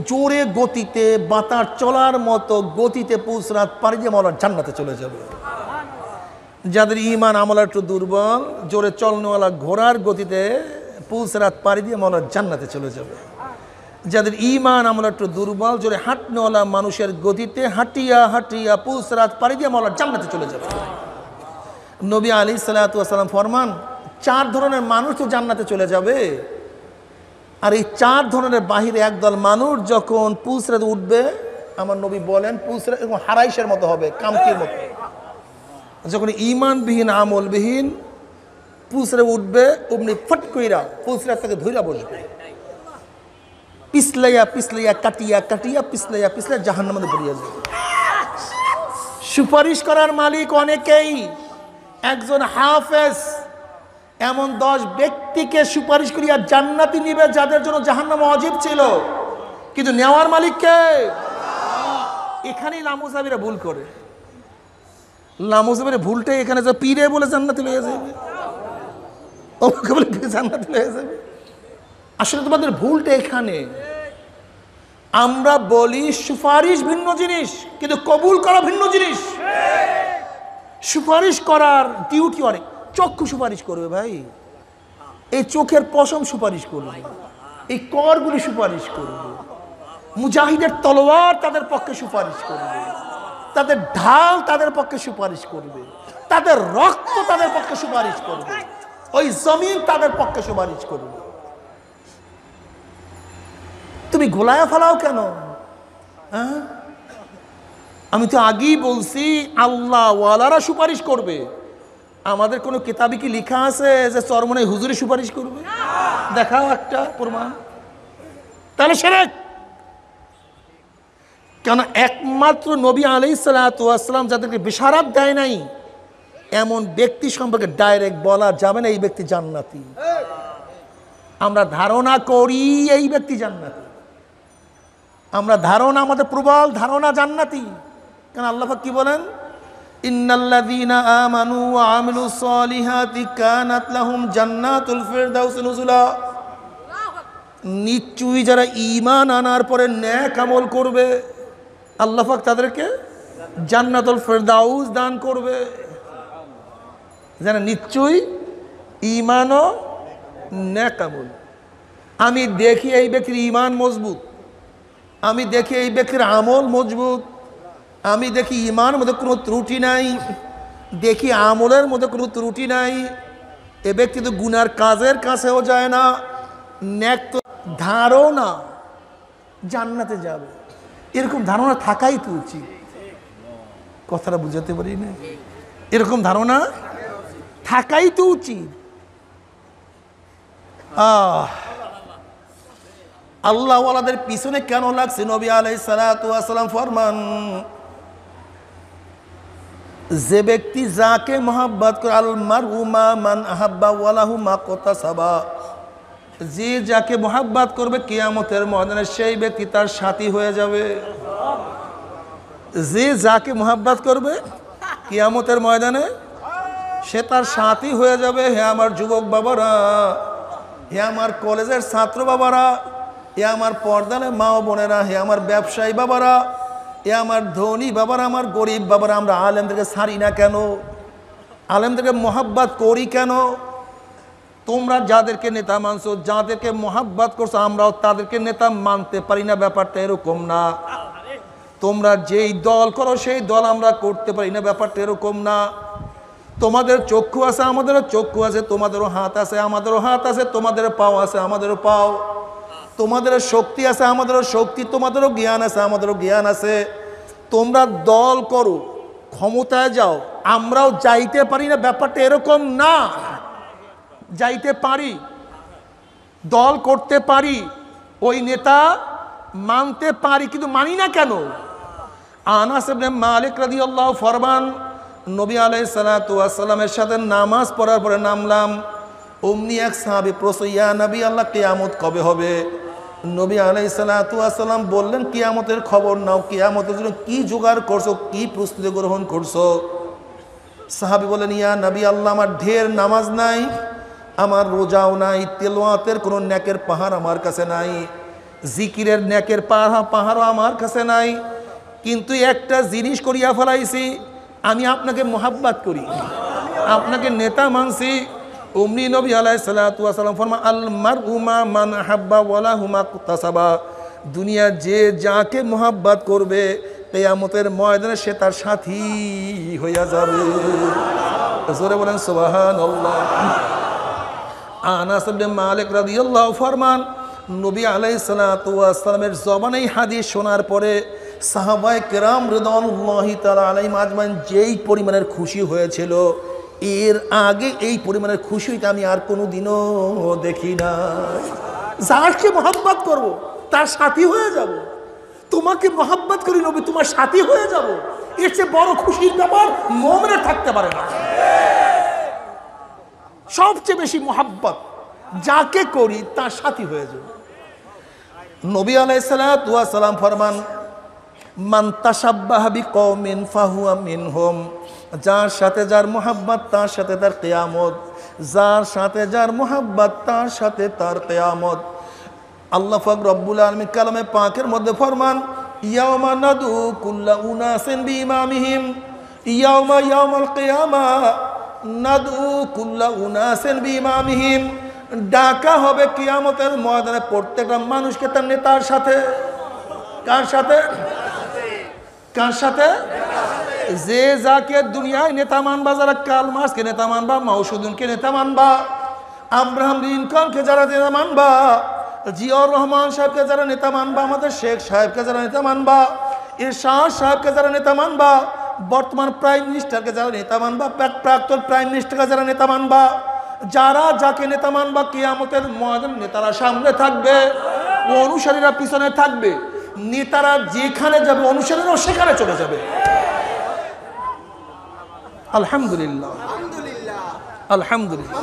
জোরে গতিতে বাতাস চলার মতো গতিতে পুসরাত পাড়ি দিয়ে মওলার জান্নাতে চলে যাবে। যাদের ঈমান আমল একটু দুর্বল জোরে চলনেওয়ালা ঘোড়ার গতিতে পুসরাত পাড়ি দিয়ে মওলার জান্নাতে চলে যাবে। যাদের ঈমান আমল একটু দুর্বল জোরে হাঁটনেওয়ালা মানুষের গতিতে হাঁটিয়া হাঁটিয়া পুসরাত পাড়ি দিয়ে মওলার জান্নাতে চলে যাবে। नबी आलैहिस सलातु वास सलाम फरमान चार धरनेर मानुष तो जान्नाते चले जाबे आर एई चार धरनेर बाहिरे एकदल मानुष जखन पुसरात उठबे आमार नबी बोलेन पुसरात एरकम हाराइशेर मतो होबे कामतिर मतो जखन ईमान बिहीन आमल बिहीन पुसरात उठबे ओमनि फट कइरा पुसरात थेके धइरा बसबे पिछलाइया पिछलाइया काटिया काटिया पिछलाइया पिछलाइया जाहान्नामे पड़िया जाबे। सुपारिश करार मालिक अनेकेई একজন হাফেজ এমন দশ ব্যক্তিকে সুপারিশ করিয়া জান্নাতি নিবে যাদের জন্য জাহান্নাম ওয়াজিব ছিল কিন্তু নেওয়ার মালিক কে? এখানেই লামুজাবিরা ভুল করে। লামুজাবিরা ভুলটাই এখানে যে পীরে বলে জান্নাতি লয়ে যাবে ওকে বলে জান্নাতি লয়ে যাবে। আসলে তোমাদের ভুলটা এখানে। আমরা বলি সুপারিশ ভিন্ন জিনিস কিন্তু কবুল করা ভিন্ন জিনিস। সুপারিশ করার ডিউটি অনেক। চক্ষু সুপারিশ করবে ভাই, এই চোখের পশম সুপারিশ করবে, এই করগুলি সুপারিশ করবে। মুজাহিদের তলোয়ার তাদের পক্ষে সুপারিশ করবে, তাদের ঢাল তাদের পক্ষে সুপারিশ করবে, তাদের রক্ত তাদের পক্ষে সুপারিশ করবে, ওই জমিন তাদের পক্ষে সুপারিশ করবে। তুমি গোলায়া ফেলাও কেন? হ্যাঁ আমি তো আগেই বলছি আল্লাহওয়ালারা সুপারিশ করবে। আমাদের কোনো কিতাবে কি লেখা আছে যে চরমনাই হুজুরে সুপারিশ করবে? দেখাও একটা প্রমাণ। তাহলে শিরক কেন? একমাত্র নবী আলাইহিস সালাতু ওয়াস সালাম যাদেরকে বিশারাত দেয় নাই এমন ব্যক্তি সম্পর্কে ডাইরেক্ট বলা যাবে না এই ব্যক্তি জান্নাতি। আমরা ধারণা করি এই ব্যক্তি জান্নাতি, আমরা ধারণা আমাদের প্রবল ধারণা জান্নাতি। কারণ আল্লাহ পাক কি বলেন? ইন্নাল্লাযীনা আমানু ওয়া আমিলুস সলিহাতি কানাত লাহুম জান্নাতুল ফিরদাউস নুজুলা। নিশ্চয়ই যারা ঈমান আনার পরে নেক আমল করবে আল্লাহ পাক তাদেরকে জান্নাতুল ফিরদাউস দান করবে। জানেন নিশ্চয়ই ঈমান ও নেক আমল। আমি দেখি এই ব্যক্তির ঈমান মজবুত, আমি দেখি এই ব্যক্তির আমল মজবুত, আমি দেখি ঈমানের মধ্যে কোনো ত্রুটি নাই, দেখি আমলের মধ্যে কোনো ত্রুটি নাই। এ ব্যক্তি তো গুনার কাজের কাছেও যায় না, ন্যাক তো ধারণা জান্নাতে যাবে, এরকম ধারণা থাকাই তো উচিত। কথাটা বুঝাতে পারি না? এরকম ধারণা থাকাই তো উচিত। আহ আল্লাহওয়ালাদের পিছনে কেন লাগছে? নবী আলাইহিস সালাতু ওয়াস সালাম ফরমান যে ব্যক্তি যাকে মহব্বত করে আল মারহু মা মান আহাব্বা ওয়া লাহু মা কতাসাবা, যে যাকে মহব্বত করবে কিয়ামতের ময়দানে সেই ব্যক্তি তার সাথী হয়ে যাবে। যে যাকে মহব্বত করবে কিয়ামতের ময়দানে সে তার সাথী হয়ে যাবে। হে আমার যুবক বাবারা, হে আমার কলেজের ছাত্র বাবারা, এ আমার পর্দালে মা ও বোনেরা, হে আমার ব্যবসায়ী বাবারা, এ আমার ধনী বাবারা, আমার গরিব বাবারা, আমরা আলেমদেরকে ছাড়ি না কেন? আলেমদেরকে মহাব্বত করি কেন? তোমরা যাদেরকে নেতা মানছো, যাদেরকে মহাব্বত করছো, আমরাও তাদেরকে নেতা মানতে পারি না। ব্যাপারটা এরকম না। তোমরা যেই দল করো সেই দল আমরা করতে পারি না। ব্যাপারটা এরকম না। তোমাদের চক্ষু আছে, আমাদেরও চক্ষু আছে, তোমাদেরও হাত আছে, আমাদেরও হাত আছে, তোমাদের পাও আছে, আমাদেরও পাও, তোমাদের শক্তি আছে, আমাদেরও শক্তি, তোমাদেরও জ্ঞান আছে, আমাদেরও জ্ঞান আছে। তোমরা দল করো, ক্ষমতায় যাও, আমরাও যাইতে পারি না। ব্যাপারটা এরকম না। যাইতে পারি, দল করতে পারি, ওই নেতা মানতে পারি, কিন্তু মানি না কেন? আনাস ইবনে মালিক রাদিয়াল্লাহু ফরমান নবী আলাইহিস সালাতু ওয়াস সালামের সাথে নামাজ পড়ার পরে নামলাম। অমনি এক সাহাবী প্রশ্ন, ইয়া নবী আল্লাহ কিয়ামত কবে হবে? নবী আলাইহিস সালাতু ওয়াস সালাম বললেন, কিয়ামতের খবর নাও, কিয়ামতের জন্য কি জোগাড় করছো, কি প্রস্তুতি গ্রহণ করছো? সাহাবী বলেন ইয়া নবী আল্লাহ আমার ঢের নামাজ নাই আমার রোজাও নাই তেলাওয়াতের কোনো নেকের পাহাড় আমার কাছে নাই জিকিরের নেকের পাহাড় পাহাড়ও আমার কাছে নাই কিন্তু একটা জিনিস করিয়া ফলাইছি আমি আপনাকে মোহাব্বত করি আপনাকে নেতা মানছি উম্মি নবী আলাইহিস সালাতু ওয়া সালাম ফরমা আল মারউ মা মান হাব্বা ওয়া লাহু মা ইকতাসাবা দুনিয়া যে যাকে মোহাব্বত করবে কিয়ামতের ময়দানে সে তার সাথী হইয়া যাবে জোরে বলেন সুবহানাল্লাহ আনাস ইবনে মালিক রাদিয়াল্লাহু ফরমান নবী আলাইহিস সালাতু ওয়া সালামের জবানে হাদিস শোনার পরে সাহাবায়ে কেরাম রাদিয়াল্লাহু তাআলা আলাইহিম আজমান যেই পরিমাণের খুশি হয়েছিল एर आगे এই পরিমাণের খুশিটা আমি আর কোনোদিনও দেখি না যাকে मोहब्बत করব তার সাথী হয়ে যাব তোমাকে मोहब्बत করি নবী তোমার সাথী হয়ে যাব এর চেয়ে বড় খুশির ব্যাপার মুমিনে থাকতে পারে না ঠিক সবচেয়ে বেশি मोहब्बत যাকে করি তার সাথী হয়ে যাব নবী আলাইহিস সালাতু ওয়া সালাম ফরমান মান তাশাব্বাহা বিকওমিন ফাহুয়া মিনহুম जार साथे जार मोहब्बत तार साथे तार क़यामत जार साथे जार मोहब्बत तार साथे तार क़यामत अल्लाह पाक रब्बुल आलमीन कलमे पाकेर मध्य फरमान यौमा नदू कुल्ला उनासिन बिइमामिहिम यौमा यौमुल क़ियामा नदू कुल्ला उनासिन बिइमामिहिम डाका होबे क़ियामतेर मयदाने प्रत्येकटा मानुषके तार नेतार साथे कार साथे कार साथे যে যাকে দুনিয়ায় নেতা মানবা যারা কাল মার্ক্সকে নেতা মানবা মাওসুদুনকে নেতা মানবা আব্রাহাম লিঙ্কনকে যারা নেতা মানবা জিয়াউর রহমান সাহেবকে যারা নেতা মানবা আমাদের শেখ সাহেবকে যারা নেতা মানবা ইরশাদ সাহেবকে যারা নেতা মানবা বর্তমান প্রাইম মিনিস্টারকে যারা নেতা মানবা প্রাক্তন প্রাইম মিনিস্টারকে যারা নেতা মানবা যারা যাকে নেতা মানবা কিয়ামতের ময়দানে নেতারা সামনে থাকবে ও অনুসারীরা পিছনে থাকবে নেতারা যেখানে যাবে অনুসারীরাও সেখানে চলে যাবে আলহামদুলিল্লাহ আলহামদুলিল্লাহ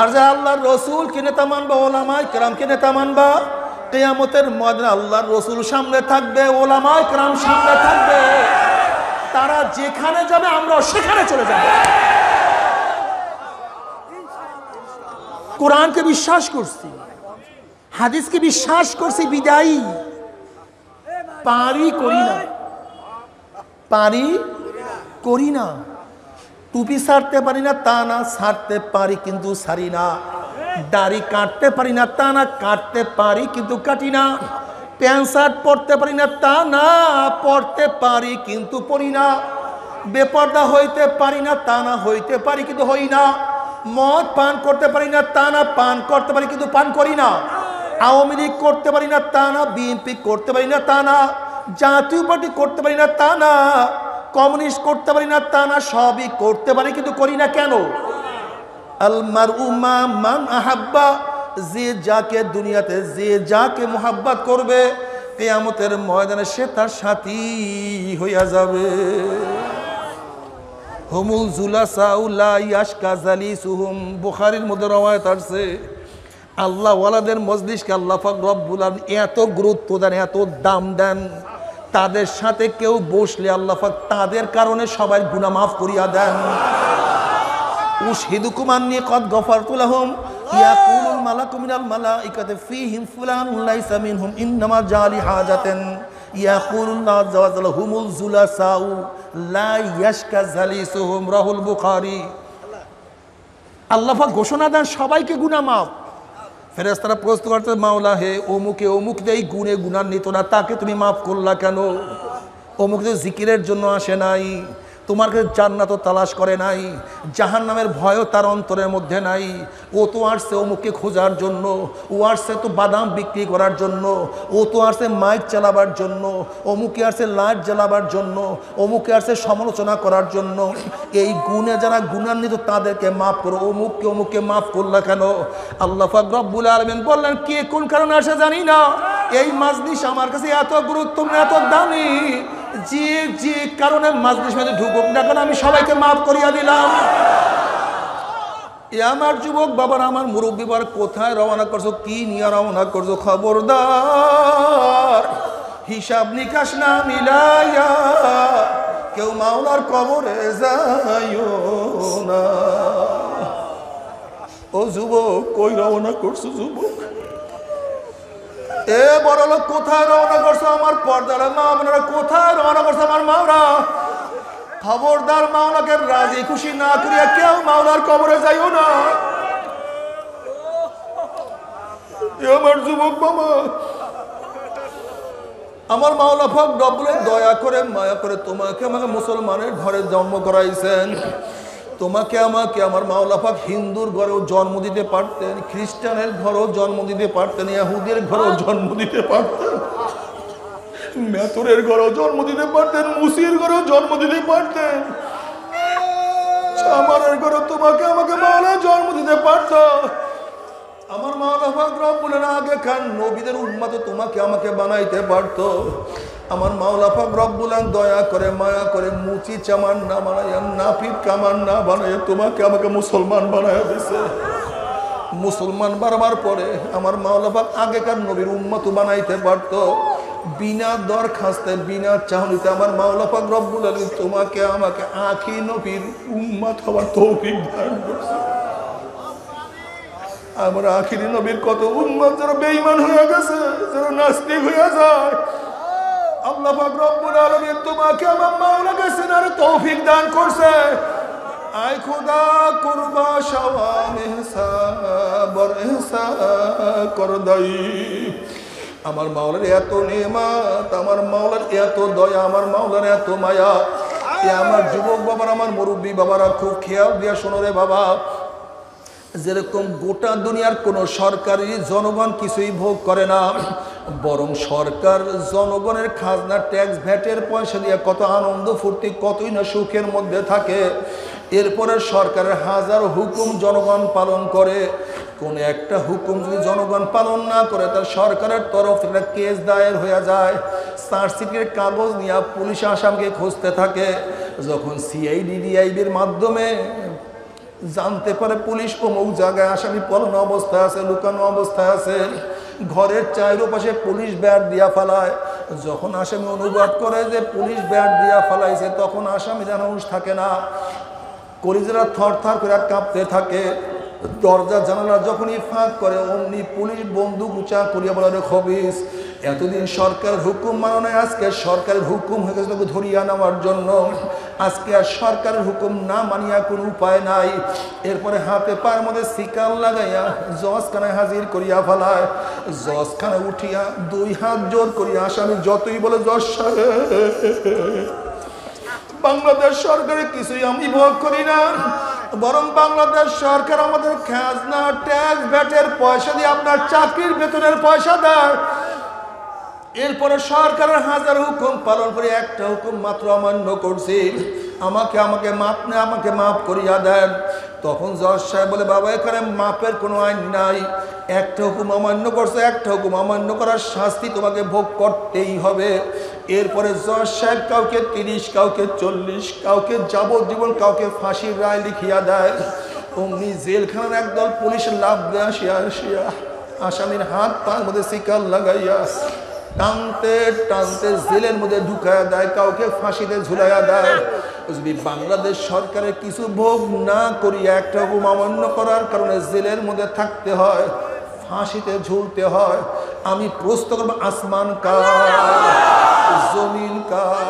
আর যারা আল্লাহর রাসূলকে নেতা মানবা ওলামায়ে কেরামকে নেতা মানবা কিয়ামতের ময়দানে আল্লাহর রাসূল সামনে থাকবে ওলামায়ে কেরাম সামনে থাকবে তারা যেখানে যাবে আমরা সেখানে চলে যাব ইনশাআল্লাহ কুরআনকে বিশ্বাস করছি হাদিসকে বিশ্বাস করছি বিদায়ী পারি করি না পারি করি না টুপি ছাড়তে পারি না তা না ছাড়তে পারি কিন্তু ছাড়ি না দাড়ি কাটতে পারি না তা না কাটতে পারি কিন্তু কাটি না প্যান্ট শার্ট পরতে পারি না তা না পরতে পারি কিন্তু পরি না বেপর্দা হইতে পারি না তা না হইতে পারি কিন্তু হই না মদ পান করতে পারি না তা না পান করতে পারি কিন্তু পান করি না আওয়ামী লীগ করতে পারি না তা না বিএনপি করতে পারি না তা না জাতীয় পার্টি করতে পারি না তা না কমিউনিস্ট করতে পারি না তা না সবই করতে পারি কিন্তু করি না কেন আল মারউ মা মান আহাব্বা যে যাকে দুনিয়াতে যে যাকে মোহাব্বত করবে কিয়ামতের ময়দানে সে তার সাথী হইয়া যাবে হুমুল জুলাসা লা ইয়াশকা জালিসুহুম বুখারীর মধ্যে রওয়ায়াত আছে আল্লাহ ওয়ালাদের মজলিসকে আল্লাহ পাক রব্বুল আলামিন এত গুরুত্ব দেন এত দাম দেন তাদের সাথে কেউ বসলে আল্লাহ পাক তাদের কারণে সবার গুনাহ মাফ করিয়া দেন উশহিদুকুম আন্নী কদ গফারতু লাহুম ইয়াকুলুল মালাকু মিনাল মালাইকাতি ফীহিম ফুলানুন লাইসা মিনহুম ইন্নামা জালি হাজাতান ইয়াকুলুল্লাহু আযযা ওয়া জালা হুমুল জুলাসাউ লা ইয়াশকা জালিসুহুম রাহুল বুখারী আল্লাহ পাক ঘোষণা দেন সবাইকে গুনাহ মাফ ফেরেশতারা প্রশ্ন করতে মাওলা হে অমুকে অমুক দেই গুণে গুণান্বিত না তাকে তুমি মাফ করলা কেন অমুক তো জিকিরের জন্য আসে নাই তোমার কাছে জান্নাতও তালাশ করে নাই জাহান্নামের ভয়ও তার অন্তরের মধ্যে নাই ও তো আসছে অমুককে খোঁজার জন্য ও আসছে তো বাদাম বিক্রি করার জন্য ও তো আসছে মাইক চালাবার জন্য অমুকে আসছে লাইট জ্বালাবার জন্য অমুকে আসছে সমালোচনা করার জন্য এই গুণে যারা গুণান্বিত তাদেরকে মাফ করো অমুককে অমুককে মাফ করলা কেন আল্লাহ পাক রব্বুল আলামিন বললেন কে কোন কারণে আসে জানি না এই মাজলিস আমার কাছে এত গুরুত্বপূর্ণ এত দামি যে যে কারণে মাজলিস মধ্যে ঢুকুক না কেন আমি সবাইকে মাফ করিয়া দিলাম এ আমার যুবক বাবার আমার মুরব্বী বার কোথায় রওনা করছো কি নিয়ে রওনা করছো খবরদার হিসাব নিকাশ না মিলাইয়া क्यों माओलार कबरे जायो ना ओ जुबक कोई रवाना करछो जुबक ए बड़लोक कोथाय रवाना करछो आमार पर्दारा मा आपनारा कोथाय रवाना करछो आमार माओला खबरदार माओलाके राजी खुशी ना करिया क्यों माओलार कबरे जायो ना ए आमार जुबक मामा আমার মাওলা পাক ডবল দয়া করে মায়া করে তোমাকে আমাকে মুসলমানের ঘরে জন্ম করাইছেন তোমাকে আমাকে আমার মাওলা পাক হিন্দুর ঘরেও জন্ম দিতে পারতেন খ্রিস্টানের ঘরেও জন্ম দিতে পারতেন ইহুদির ঘরেও জন্ম দিতে পারতেন মেথরের ঘরেও জন্ম দিতে পারতেন মুসির ঘরেও জন্ম দিতে পারতেন আমারের ঘরে তোমাকে আমাকে মাওলা জন্ম দিতে পারতো আমার মাওলা পাক রব্বুল আগে খান নবীদের উম্মত তোমাকে আমাকে বানাইতে পারতো আমার মাওলা পাক রব্বুল আন দয়া করে মায়া করে মুচি চামান না বানায়া নাফিক কামান না বানায়া তোমাকে আমাকে মুসলমান বানায়া দিয়েছে মুসলমান বারবার পরে আমার মাওলা পাক আগেকার নবীর উম্মত বানাইতে পারতো বিনা দরখাস্তে বিনা চাহনিতে আমার মাওলা পাক রব্বুল আলামিন তোমাকে আমাকে আখি নবীর উম্মত হওয়ার তৌফিক দান করেছে আমরা আখিরি নবীর কত উম্মত যারা বেঈমান হয়ে গেছে যারা নাস্তিক হয়ে যায় আল্লাহ পাক রব্বুল আলামিন তোমাকে আমার মাওলা কাছে নারে তৌফিক দান করছে আয় খোদা কুরবা শাওয়ান হিসাবর হিসাব কর দাই আমার মাওলার এত নেয়ামত আমার মাওলার এত দয়া আমার মাওলার এত মায়া এ আমার যুবক বাবারা আমার মুরব্বি বাবারা খুব খেয়াল দিয়া শোনো রে বাবা যেরকম গোটা দুনিয়ার কোনো সরকারি জনগণ কিছুই ভোগ করে না বরং সরকার জনগণের খাজনা ট্যাক্স ভ্যাটের পয়সা দিয়ে কত আনন্দ ফুর্তি কতই না সুখের মধ্যে থাকে এরপরে সরকারের হাজার হুকুম জনগণ পালন করে কোনো একটা হুকুম যদি জনগণ পালন না করে তার সরকারের তরফ থেকে কেস দায়ের হয়ে যায় চার্জশিটের কাগজ নিয়ে পুলিশ আসামিকে খুঁজতে থাকে যখন সিআইডি ডিআইবির মাধ্যমে জানতে পারে পুলিশ অমুক জায়গায় আসামি পলানো অবস্থায় আছে লুকানো অবস্থায় আছে ঘরের চারপাশে পুলিশ ব্যাট দিয়া ফেলায় যখন আসামি অনুবাদ করে যে পুলিশ ব্যাট দিয়া ফেলাইছে তখন আসামি জানাউস থাকে না কলিজারা থরথর করে কাঁপতে থাকে দরজা জানালা যখনই ফাঁক করে অমনি পুলিশ বন্দুক উঁচা করিয়া বলে খবিস এতদিন সরকারের হুকুম মানো না আজকে সরকারের হুকুম হয়ে গেছে তোকে ধরিয়া নেওয়ার জন্য আজকে আর সরকারের হুকুম না মানিয়া কোনো উপায় নাই এরপরে হাতে পায়ের মধ্যে শিকাল লাগাইয়া জজখানায় হাজির করিয়া ফেলায় জজখানায় উঠিয়া দুই হাত জোর করিয়া আসামি যতই বলে জজ বাংলাদেশ সরকারের কিছুই আমি ভোগ করি না বরং বাংলাদেশ সরকার আমাদের খাজনা ট্যাক্স ভ্যাটের পয়সা দিয়ে আপনার চাকরির বেতনের পয়সা দেয় এরপরে সরকারের হাজার হুকুম পালন করে একটা হুকুম মাত্র অমান্য করছি আমাকে আমাকে মাপ না আমাকে মাপ করিয়া দেন তখন জজ সাহেব বলে বাবা এখানে মাপের কোনো আইন নাই একটা হুকুম অমান্য করছে একটা হুকুম অমান্য করার শাস্তি তোমাকে ভোগ করতেই হবে এরপরে জজ সাহেব কাউকে তিরিশ কাউকে চল্লিশ কাউকে যাবজ্জীবন কাউকে ফাঁসির রায় লিখিয়া দেয় অমনি জেলখানার একদল পুলিশ লাভ দেয় আসিয়া আসিয়া আসামির হাত পায়ের মধ্যে শিকার লাগাইয়া টানতে টানতে জেলের মধ্যে ঢুকাইয়া দেয় কাউকে ফাঁসিতে ঝুলাইয়া দেয় যদি বাংলাদেশ সরকারের কিছু ভোগ না করিয়া একটা হুকুম অমান্য করার কারণে জেলের মধ্যে থাকতে হয় ফাঁসিতে ঝুলতে হয় আমি প্রশ্ন করব আসমান কার জমিন কার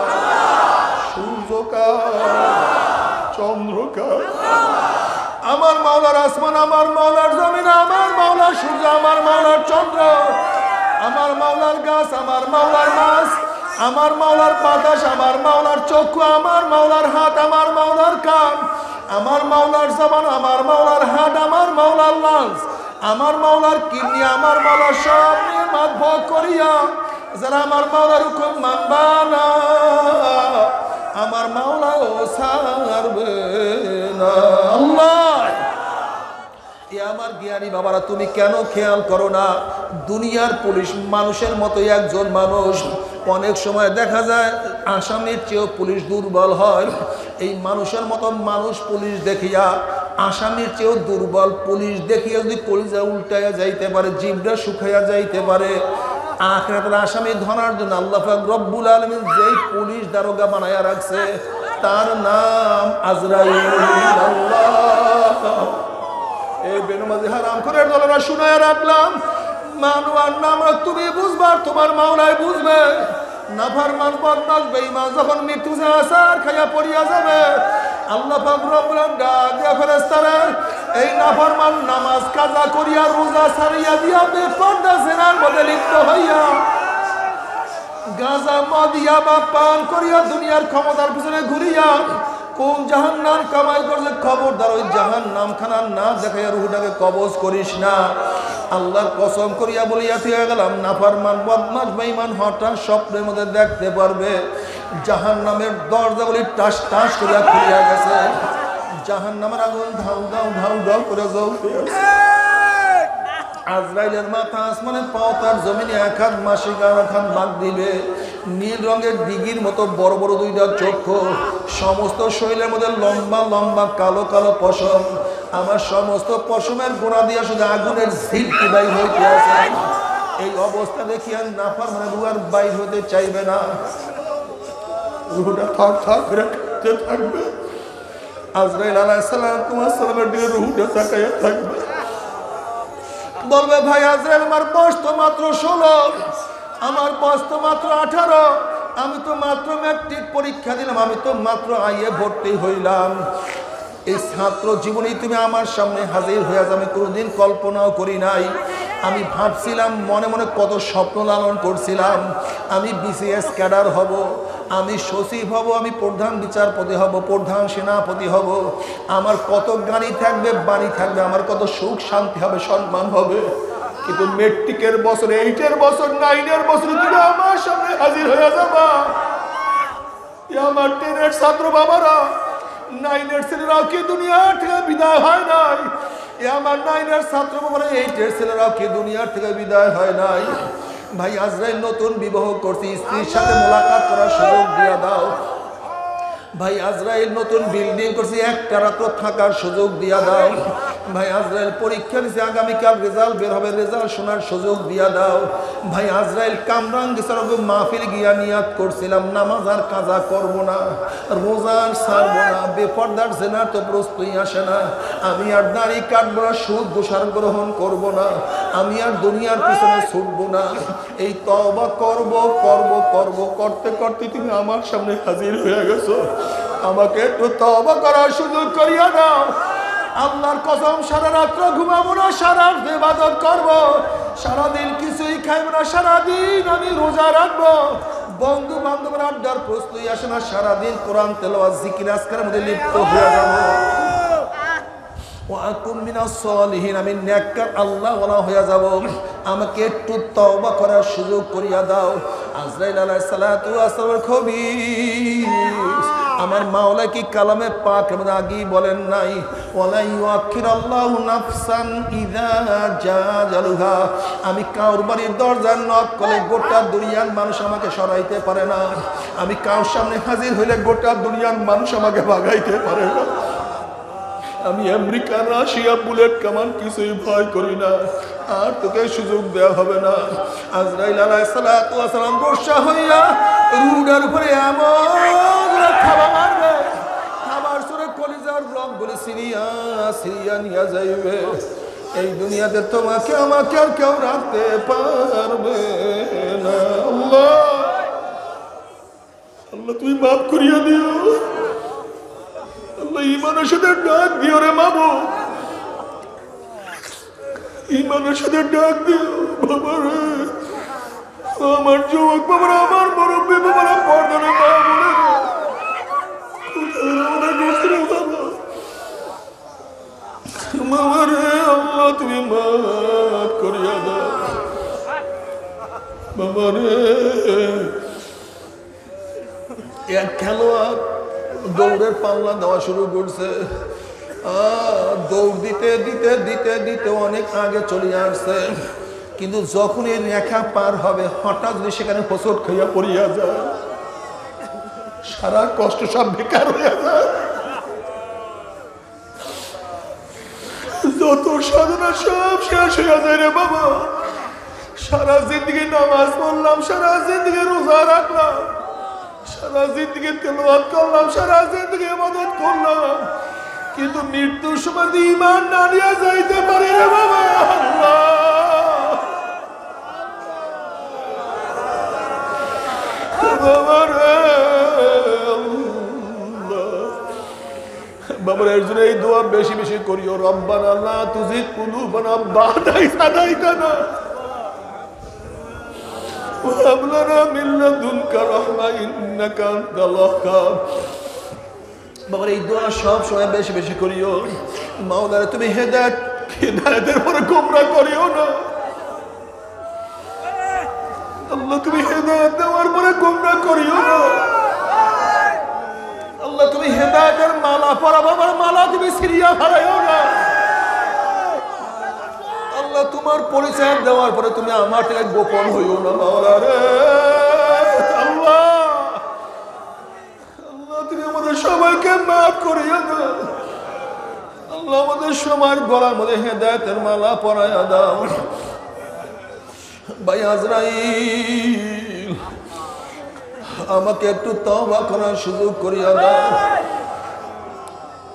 সূর্য কার চন্দ্র কার আমার মাওলার আসমান আমার মাওলার জমিন আমার মাওলার সূর্য আমার মাওলার চন্দ্র আমার মাওলার গাছ আমার মাওলার মাছ আমার মাওলার বাতাস আমার মাওলার চক্ষু আমার মাওলার হাত আমার মাওলার কান আমার মাওলার জবান আমার মাওলার হাত আমার মাওলার লাঞ্চ আমার মাওলার কিডনি আমার মাওলার সব নিয়ামত ভোগ করিয়া যারা আমার মাওলার হুকুম মানবা না আমার মাওলা ও ছাড়বে না আল্লাহ এ আমার জ্ঞানী বাবারা তুমি কেন খেয়াল করো না দুনিয়ার পুলিশ মানুষের মতোই একজন মানুষ অনেক সময় দেখা যায় আসামির চেয়েও পুলিশ দুর্বল হয় এই মানুষের মতো মানুষ পুলিশ দেখিয়া আসামির চেয়েও দুর্বল পুলিশ দেখিয়া যদি কলিজা উল্টাইয়া যাইতে পারে জিভটা শুকাইয়া যাইতে পারে আখেরাতের আসামি ধরার জন্য আল্লাহ পাক রব্বুল আলামিন যেই পুলিশ দারোগা বানাইয়া রাখছে तार नाम आजराइल शुनाया रखलाम मानवार नाम तुम्हें बुझबार तुम्हार मावलाय बुझबे नाफरमान बदमाश बेईमान जखन मृत्युजे आसार खाइया पड़िया जाबे अल्लाह पाक रब्बुल आलामीन डाक दिया फेरेस्तारा এই নাফরমান নামাজ কাজা করিয়া রোজা ছাড়িয়া দিয়া বেপরদা জেনার মধ্যে লিপ্ত হইয়া গাজা মদিয়া বা পান করিয়া দুনিয়ার ক্ষমতার পিছনে ঘুরিয়া কোন জাহান্নাম কামাই করলে খবরদার ওই জাহান্নাম খানার না দেখাইয়া রুহটাকে কবজ করিস না আল্লাহর কসম করিয়া বলিয়া তুই গেলাম নাফরমান বদমাশ বেঈমান হঠাৎ স্বপ্নের মধ্যে দেখতে পারবে জাহান্নামের দরজাগুলি টাস টাস করিয়া খুলিয়া গেছে জাহান্নামের আগুন ধাউ ধাউ ধাউ ধাউ করে জ্বলছে আজরাইলের মাথা আসমানে পাও তার জমিনে একার মাসি গানাখান বাঁক দিবে নীল রঙের দিঘির মতো বড় বড় দুইটা চক্ষু সমস্ত শরীরের মধ্যে লম্বা লম্বা কালো কালো পশম আমার সমস্ত পশমের গোড়া দিয়া শুধু আগুনের ঝিলকি বাই হইতে আছে এই অবস্থা দেখিয়া নাফরমান রুহার বাইর হতে চাইবে না রুহটা থর থর করে কাঁপতে থাকবে আজরাইল আলাইহিস সালাম তোমার সালামের দিকে রুহটা তাকায়া থাকবে বলবে ভাই আজরাইল আমার বয়স তো মাত্র ষোলো আমার বয়স তো মাত্র আঠারো আমি তো মাত্র ম্যাট্রিক পরীক্ষা দিলাম আমি তো মাত্র আইয়ে ভর্তি হইলাম এই ছাত্র জীবনে তুমি আমার সামনে হাজির হয়ে আজ আমি কোনোদিন কল্পনাও করি নাই আমি ভাবছিলাম মনে মনে কত স্বপ্ন লালন করছিলাম আমি বিসিএস ক্যাডার হব আমি সচিব হব আমি প্রধান বিচারপতি হব প্রধান সেনাপতি হব আমার কত গাড়ি থাকবে বাড়ি থাকবে আমার কত সুখ শান্তি হবে সম্মান হবে কিন্তু মেট্রিকের বছর এইটের বছর নাইনের বছর তুমি আমার সামনে হাজির হয়ে যাবা আমার টেনের ছাত্র বাবারা নাইনের ছেলেরাও কি দুনিয়া থেকে বিদায় হয় নাই এ আমার নাইনের ছাত্র বাবারা এইটের ছেলেরাও কি দুনিয়া থেকে বিদায় হয় নাই ভাই আজরাইল নতুন বিবাহ করছি স্ত্রীর সাথে মোলাকাত করার সুযোগ দিয়া দাও ভাই আজরাইল নতুন বিল্ডিং করছি একটা রাত্র থাকার সুযোগ দিয়া দাও ভাই আজরাইল পরীক্ষা দিছে আগামীকাল রেজাল্ট বের হবে রেজাল্ট শোনার সুযোগ দিয়া দাও ভাই আজরাইল কামরান গেছরগ মাহফিল গিয়া নিয়াত করছিলাম নামাজ আর কাজা করব না রোজা ছাড়ব না বেপরদার জেনার তো প্রশ্নই আসে না আমি আর দাড়ি কাটব না সুদ দোষার গ্রহণ করব না আমি আর দুনিয়ার পিছনে ছুটব না এই তওবা করব করব করব করতে করতে তুমি আমার সামনে হাজির হয়ে গেছো আমাকে একটু তওবা করার সুযোগ করিয়া দাও আল্লাহর কসম সারা রাত্র ঘুমাবো না সারা ইবাদত করব সারা দিন কিছুই খাইব না সারা দিন আমি রোজা রাখব বন্ধু বান্ধবের আড্ডার প্রশ্নই আসে না সারা দিন কোরআন তেলাওয়াত জিকির আজকারের মধ্যে লিপ্ত হয়ে যাব ওয়া আকুম মিনাস সালিহিন আমি নেককার আল্লাহ ওয়ালা হয়ে যাব আমাকে একটু তওবা করার সুযোগ করিয়া দাও আজরাইল আলাইহিস সালাতু ওয়া সালামের খবীর আমার মাওলা কি কালামে পাক এর আগেই বলেন নাই ওয়ালা ইয়াখিরাল্লাহু নাফসান ইযা জাযালুহা আমি কাউর বাড়ির দরজার নক করলে গোটা দুনিয়ার মানুষ আমাকে সরাইতে পারে না আমি কাউর সামনে হাজির হইলে গোটা দুনিয়ার মানুষ আমাকে ভাগাইতে পারে না আমি আমেরিকা রাশিয়া বুলেট কামান কিছুই ভয় করি না আর তোকে সুযোগ দেওয়া হবে না আজরাইল আলাইহিস সালাতু ওয়া সালাম বর্ষা হইয়া রুডার উপরে আমল খাবার মারবে খাবার সুরে কলিজার রং বলে সিরিয়া সিরিয়া নিয়ে যাইবে এই দুনিয়াতে তোমাকে আমাকে আর কেউ রাখতে পারবে না আল্লাহ আল্লাহ তুমি মাফ করিয়া দিও আল্লাহ ইমানের সাথে ডাক দিও রে বাবু ইমানের সাথে ডাক দিও বাবা রে আমার যুবক বাবা আমার বড় বিপদ পড়ে না বাবা দৌড়ের পাল্লা দেওয়া শুরু করছে দৌড় দিতে দিতে দিতে দিতে অনেক আগে চলে আসছে কিন্তু যখন এই রেখা পার হবে হঠাৎ যদি সেখানে হোঁচট খাইয়া পড়িয়া যায় সারা কষ্ট সব বেকার হয়ে যায় যত সাধনা সব শেষ হয়ে যায় রে বাবা সারা জিন্দগি নামাজ পড়লাম সারা জিন্দগি রোজা রাখলাম সারা জিন্দেগি তেলাওয়াত করলাম, সারা জিন্দেগি ইবাদত করলাম, কিন্তু মৃত্যুর সময় যদি ঈমান না নিয়ে যাইতে পারি রে বাবা আল্লাহ, বাবা রে বাবা রে, এজন্য এই দোয়া বেশি বেশি করিও। রব্বানা লা তুযিগ কুলুবানা বা'দা ইয হাদাইতানা وهب لنا من لدنك رحمة إنك أنت الوهاب বাবার এই দোয়া সব সময় বেশি বেশি করিও। মাওলানা তুমি হেদায়েত হেদায়েতের পরে গোমরা করিও না আল্লাহ, তুমি হেদায়েত দেওয়ার পরে গোমরা করিও না আল্লাহ, তুমি হেদায়েতের মালা পরা বাবার মালা তুমি ছিঁড়িয়া ফেলাইও না আল্লাহ, তোমার পরিচয় দেওয়ার পরে তুমি আমার থেকে গোপন হইও না মাওলা রে আল্লাহ, আল্লাহ তুমি আমাদের সবাইকে মাফ করিয়া দাও আল্লাহ, আমাদের সবার গলার মধ্যে হেদায়েতের মালা পরাইয়া দাও। ভাই আজরাইল আমাকে একটু তওবা করার সুযোগ করিয়া দাও,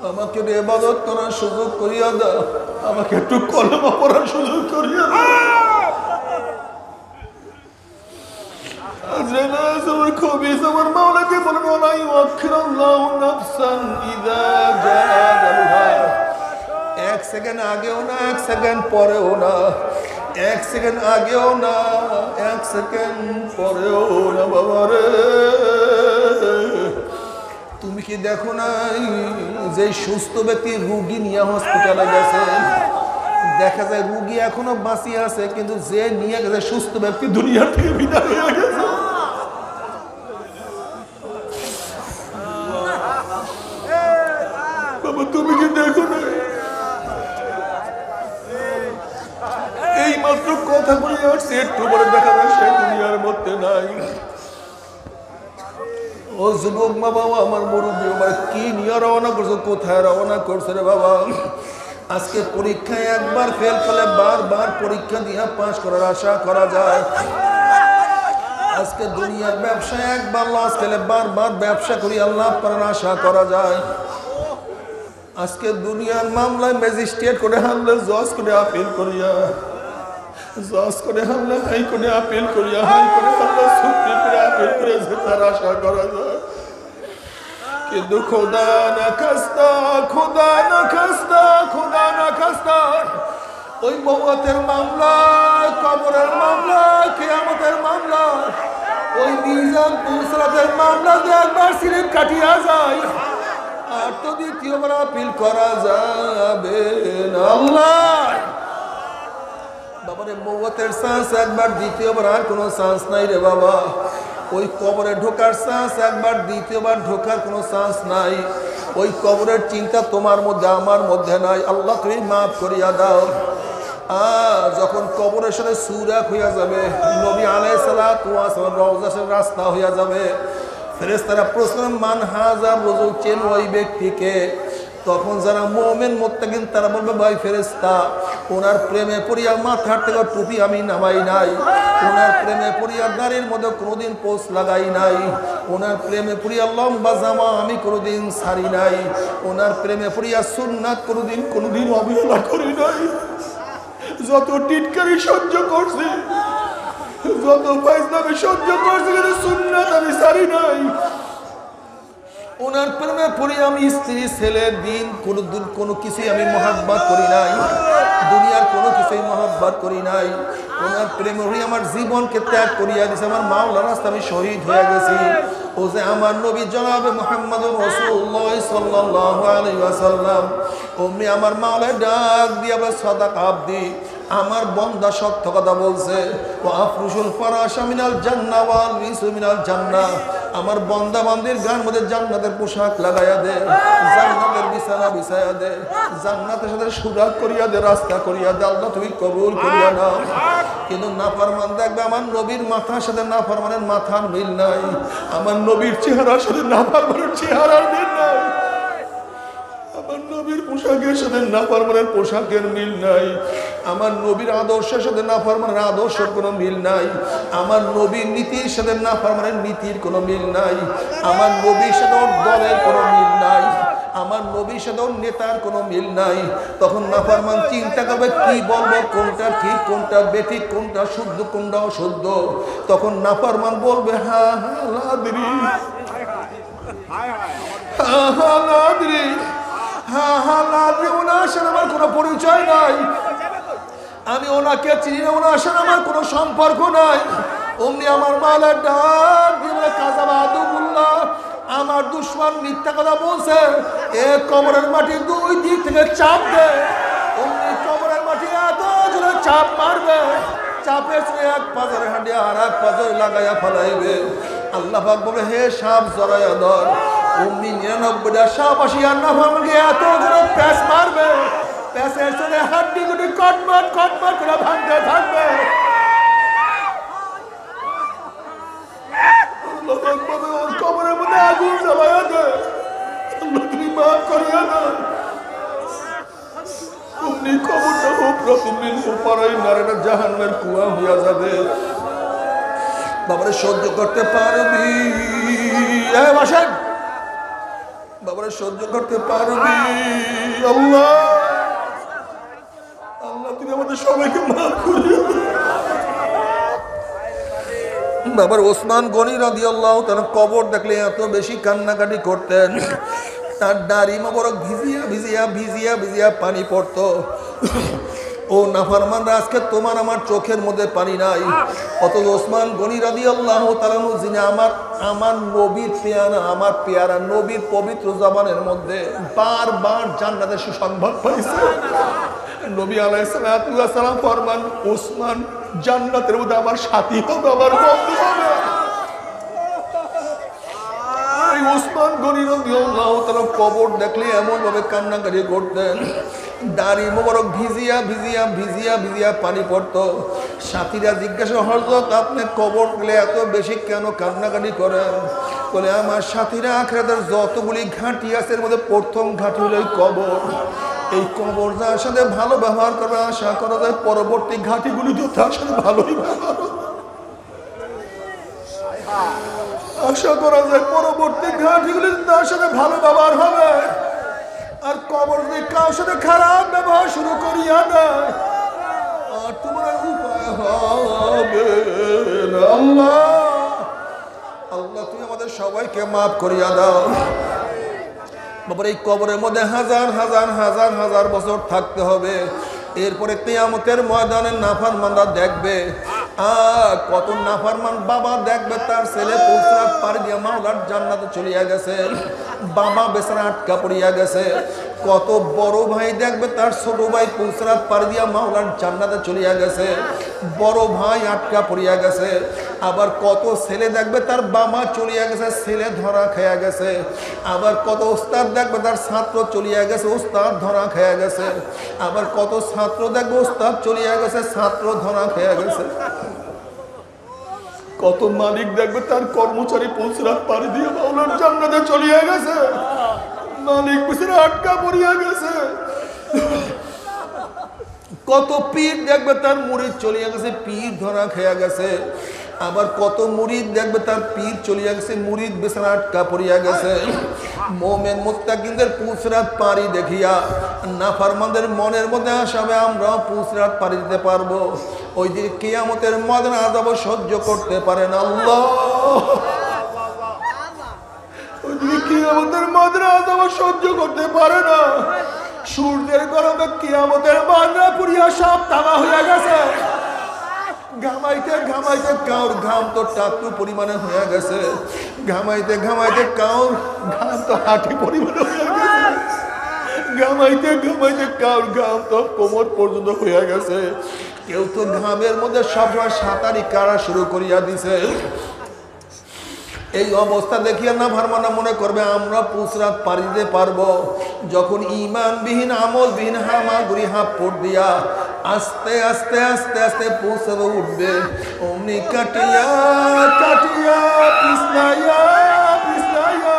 আমাকে ইবাদত করার সুযোগ করিয়া দাও, আমাকে একটু কলমা পড়ার সুযোগ করিয়া দাও। আজরাইল আমার খবিস আমার মাওলাকে বলল লা ইউআখিরুল্লাহু নাফসান ইযা জাআ আজালুহা, এক সেকেন্ড আগেও না এক সেকেন্ড পরেও না, এক সেকেন্ড আগেও না এক সেকেন্ড পরেও না বাবা রে, তুমি কি দেখো নাই যে সুস্থ ব্যক্তি রোগী নিয়ে হসপিটালে গেছে, দেখা যায় রোগী এখনো বাঁচিয়ে আছে, কিন্তু যে নিয়ে গেছে সুস্থ ব্যক্তি দুনিয়া থেকে বিদায় হয়ে গেছে। বাবা তুমি কি দেখো না, এই মাত্র কথা বলে আসছে একটু পরে দেখা যায় সে দুনিয়ার মধ্যে নাই। ও যুবক মা বাবা আমার মুরব্বী আমার কি নিয়ে রওনা করছো, কোথায় রওনা করছো রে বাবা? আজকে পরীক্ষায় একবার ফেল করলে বারবার পরীক্ষা দিয়ে পাস করার আশা করা যায়, আজকে দুনিয়ার ব্যবসায় একবার লস খেলে বারবার ব্যবসা করি আল্লাহ করার আশা করা যায়, আজকে দুনিয়ার মামলায় ম্যাজিস্ট্রেট করে হামলে জজ করে আপিল করিয়া, জজ করে হামলে হাইকোর্টে আপিল করিয়া, হাইকোর্টে হামলে সুপ্রিম কোর্টে আপিল করে জেতার আশা করা যায়, কিন্তু খোদা না খাস্তা খোদা না খাস্তা খোদা না খাস্তা ওই মওয়াতের মামলা, কবরের মামলা, কিয়ামতের মামলা, ওই মিজান পুরসরাতের মামলা যে একবার সিলেট কাটিয়া যায় আর তো দ্বিতীয়বার আপিল করা যাবে না আল্লাহ। বাবারে মওয়াতের চান্স একবার, দ্বিতীয়বার আর কোনো চান্স নাই রে বাবা, ওই কবরে ঢোকার চান্স একবার, দ্বিতীয়বার ঢোকার কোনো চান্স নাই, ওই কবরের চিন্তা তোমার মধ্যে আমার মধ্যে নাই আল্লাহ তুমি মাফ করিয়া দাও। আর যখন কবরের সাথে সুরাক হইয়া যাবে, নবী আলাইহিস সালাতু ওয়াস সালাম রওজার রাস্তা হইয়া যাবে, ফেরেশতারা প্রশ্ন মান হাজা বুজু চেন ওই ব্যক্তিকে, তখন যারা মুমিন মুত্তাকিন তারা বলবে ভাই ফেরেশতা ওনার প্রেমে পড়িয়া মাথার থেকে টুপি আমি নামাই নাই, ওনার প্রেমে পড়িয়া গাড়ির মধ্যে কোনোদিন পোস্ট লাগাই নাই, ওনার প্রেমে পড়িয়া লম্বা জামা আমি কোনোদিন সারি নাই, ওনার প্রেমে পড়িয়া সুন্নাত কোনোদিন কোনোদিন অবহেলা করি নাই, যত টিটকারি সহ্য করছি, যত ফাজলামি সহ্য করছি, কিন্তু সুন্নাত আমি সারি নাই, ওনার প্রেমে পড়ে আমি স্ত্রী ছেলে দিন কোনো কোনো কিছুই আমি মহাব্বত করি নাই, দুনিয়ার কোনো কিছুই মহাব্বত করি নাই, ওনার প্রেমে পড়ে আমার জীবনকে ত্যাগ করিয়া দিয়েছে, আমার মাওলার রাস্তায় আমি শহীদ হয়ে গেছি। ও যে আমার নবী জনাবে মুহাম্মদুর রাসূলুল্লাহ সাল্লাল্লাহু আলাইহি ওয়াসাল্লাম ওমনি আমার মাওলানা ডাক দিয়ে আবার সাদাক আবদি আমার বন্দা সত্য কথা বলছে, ও আফরুশুল ফারাশা মিনাল জান্নাহ ওয়াল রিসু মিনাল জান্নাহ, আমার বন্দা বান্দির গান মধ্যে জান্নাতের পোশাক লাগাইয়া দে, জান্নাতের বিছানা বিছাইয়া দে, জান্নাতের সাথে সুরাগ করিয়া দে, রাস্তা করিয়া দে আল্লাহ তুমি কবুল করিয়া নাও। কিন্তু নাফরমান দেখবে আমার নবীর মাথার সাথে নাফরমানের মাথার মিল নাই, আমার নবীর চেহারার সাথে নাফরমানের চেহারার মিল নাই, আমার নবীর পোশাকের সাথে নাফরমানের পোশাকের মিল নাই, আমার নবীর আদর্শের সাথে না ফরমানের আদর্শের কোনো মিল নাই, আমার নবীর নীতির সাথে না ফরমানের নীতির কোনো মিল নাই, আমার নবীর সাথে ওর দলের কোনো মিল নাই, আমার নবীর সাথে ওর নেতার কোনো মিল নাই। তখন নাফরমান চিন্তা করবে কি বলবো, কোনটা ঠিক কোনটা বেঠিক, কোনটা শুদ্ধ কোনটা অশুদ্ধ। তখন নাফরমান বলবে হা হা লাদরি হা হা লাদরি হা হা লাদরি, ওনার সাথে আমার কোনো পরিচয় নাই, আমি ওনাকে চিনি না, ওনার সাথে আমার কোনো সম্পর্ক নাই। অমনি আমার মালা ডাক দিবে কাজা বাদুল্লাহ, আমার দুশ্মন মিথ্যা কথা বলছে, এ কবরের মাটি দুই দিক থেকে চাপ দে। অমনি কবরের মাটি এত জোরে চাপ মারবে, চাপের সঙ্গে এক পাজরে হাঁটিয়ে আর এক পাজরে লাগাইয়া ফেলাইবে। আল্লাহ পাক বলে হে সাপ জড়াইয়া ধর। অমনি নিরানব্বইটা সাপ আসিয়া না আমাকে এত জোরে প্যাঁচ মারবে, প্যাঁচের সঙ্গে হাড্ডি গুটি কটমট কটমট করে ভাঙতে থাকবে। সহ্য করতে পারবি বাবারে, সহ্য করতে পারবি? আল্লাহ আল্লাহ তুমি আমাদের সবাইকে মাফ করে। বাবার ওসমান গনি রাদিয়াল্লাহু তাআলা কবর দেখলে এত বেশি কান্নাকাটি করতেন, তার দাড়ি মোবারক ভিজিয়া ভিজিয়া ভিজিয়া ভিজিয়া পানি পড়ত। ও নাফরমানরা, আজকে তোমার আমার চোখের মধ্যে পানি নাই। অতএব ওসমান গনি রাদিয়াল্লাহু তাআলা যিনি আমার আমার নবীর পেয়ারা, আমার পেয়ারা নবীর পবিত্র জবানের মধ্যে বারবার জান্নাতের সুসংবাদ পাইছে। নবী আলাইহিস সালাতু ওয়াস সালাম ফরমান, ওসমান জান্নাতের মধ্যে আমার সাথী হবে, আমার বন্ধু হবে। ওসমান গনি রাদিয়াল্লাহু তাআলা কবর দেখলে এমন ভাবে কান্নাকাটি করতেন, দাড়ি মোবারক ভিজিয়া ভিজিয়া ভিজিয়া ভিজিয়া পানি পড়ত। সাথীরা জিজ্ঞাসা, হযরত আপনি কবর গেলে এত বেশি কেন কান্নাকাটি করেন? বলে আমার সাথীরা আখিরাতের যতগুলি ঘাঁটি আছে এর মধ্যে প্রথম ঘাঁটি হলো এই কবর। এই কবর যার সাথে ভালো ব্যবহার করবে, আশা করা যায় পরবর্তী ঘাঁটিগুলি তো তার সাথে ভালোই ব্যবহার হবে। আশা করা যায় পরবর্তী ঘাঁটিগুলি তার সাথে ভালো ব্যবহার হবে। আর কবর যদি কারোর সাথে খারাপ ব্যবহার শুরু করিয়া দেয়, আর তোমার উপায় হবে না। আল্লাহ আল্লাহ তুমি আমাদের সবাইকে মাফ করিয়া দাও। বাবার এই কবরের মধ্যে হাজার হাজার হাজার হাজার বছর থাকতে হবে। এরপরে কিয়ামতের ময়দানে নাফরমানরা দেখবে, আর কত নাফরমান বাবা দেখবে তার ছেলে পৌঁছাতে পারিয়া মাওলার জান্নাতে চলিয়া গেছে, বাবা বেচারা আটকা পড়িয়া গেছে। কত বড় ভাই দেখবে তার ছোট ভাই পৌঁছাতে পারিয়া মাওলার জান্নাতে চলিয়া গেছে, বড় ভাই আটকা পড়িয়া গেছে। আবার কত ছেলে দেখবে তার বাবা চলিয়া গেছে, ছেলে ধরা খেয়া গেছে। আবার কত ওস্তাদ দেখবে তার ছাত্র চলিয়া গেছে, ওস্তাদ ধরা খেয়া গেছে। আবার কত ছাত্র দেখবে ওস্তাদ চলিয়া গেছে, ছাত্র ধরা খেয়া গেছে। কত মালিক দেখবে তার কর্মচারী পৌঁছাতে পারি দিয়ে মাওলার জান্নাতে চলিয়া গেছে, মালিক পিছনে আটকা পড়িয়া গেছে। কত পীর দেখবে তার মুরিদ চলিয়া গেছে, পীর ধরা খেয়া গেছে। আবার কত মুরিদ দেখবে তার পীর চলিয়া গেছে, মুরিদ বেচারা আটকা পড়িয়া গেছে। মুমিন মুত্তাকিনদের পুছরাত পারি দেখিয়া নাফরমানদের মনের মধ্যে আসবে আমরাও পুছরাত পারি দিতে পারবো। ওই দিন কিয়ামতের ময়দানে আযাব সহ্য করতে পারেন আল্লাহ, ওই দিন কিয়ামতের ময়দানে আযাব সহ্য করতে পারে না। সূর্যের গরমে কিয়ামতের ময়দানে পুরিয়া সব তামা হয়ে গেছে, ঘামাইতে ঘামাইতে কাউর ঘাম তো টাকটু পরিমাণে হয়ে গেছে, ঘামাইতে ঘামাইতে কাউর ঘাম তো হাঁটি পরিমাণে হয়ে গেছে, ঘামাইতে ঘামাইতে কাউর ঘাম তো কোমর পর্যন্ত হয়ে গেছে। কেউ তো ঘামের মধ্যে সবসময় সাঁতারি কারা শুরু করিয়া দিছে। এই অবস্থা দেখিয়া না ভারমানা মনে করবে আমরা পুছরাত পাড়ি দিতে পারবো। যখন ইমানবিহীন আমলবিহীন হামাগুড়ি হাঁপ পড় দিয়া আস্তে আস্তে আস্তে আস্তে পুছরাত উঠবে, অমনি কাটিয়া কাটিয়া পিছলাইয়া পিছলাইয়া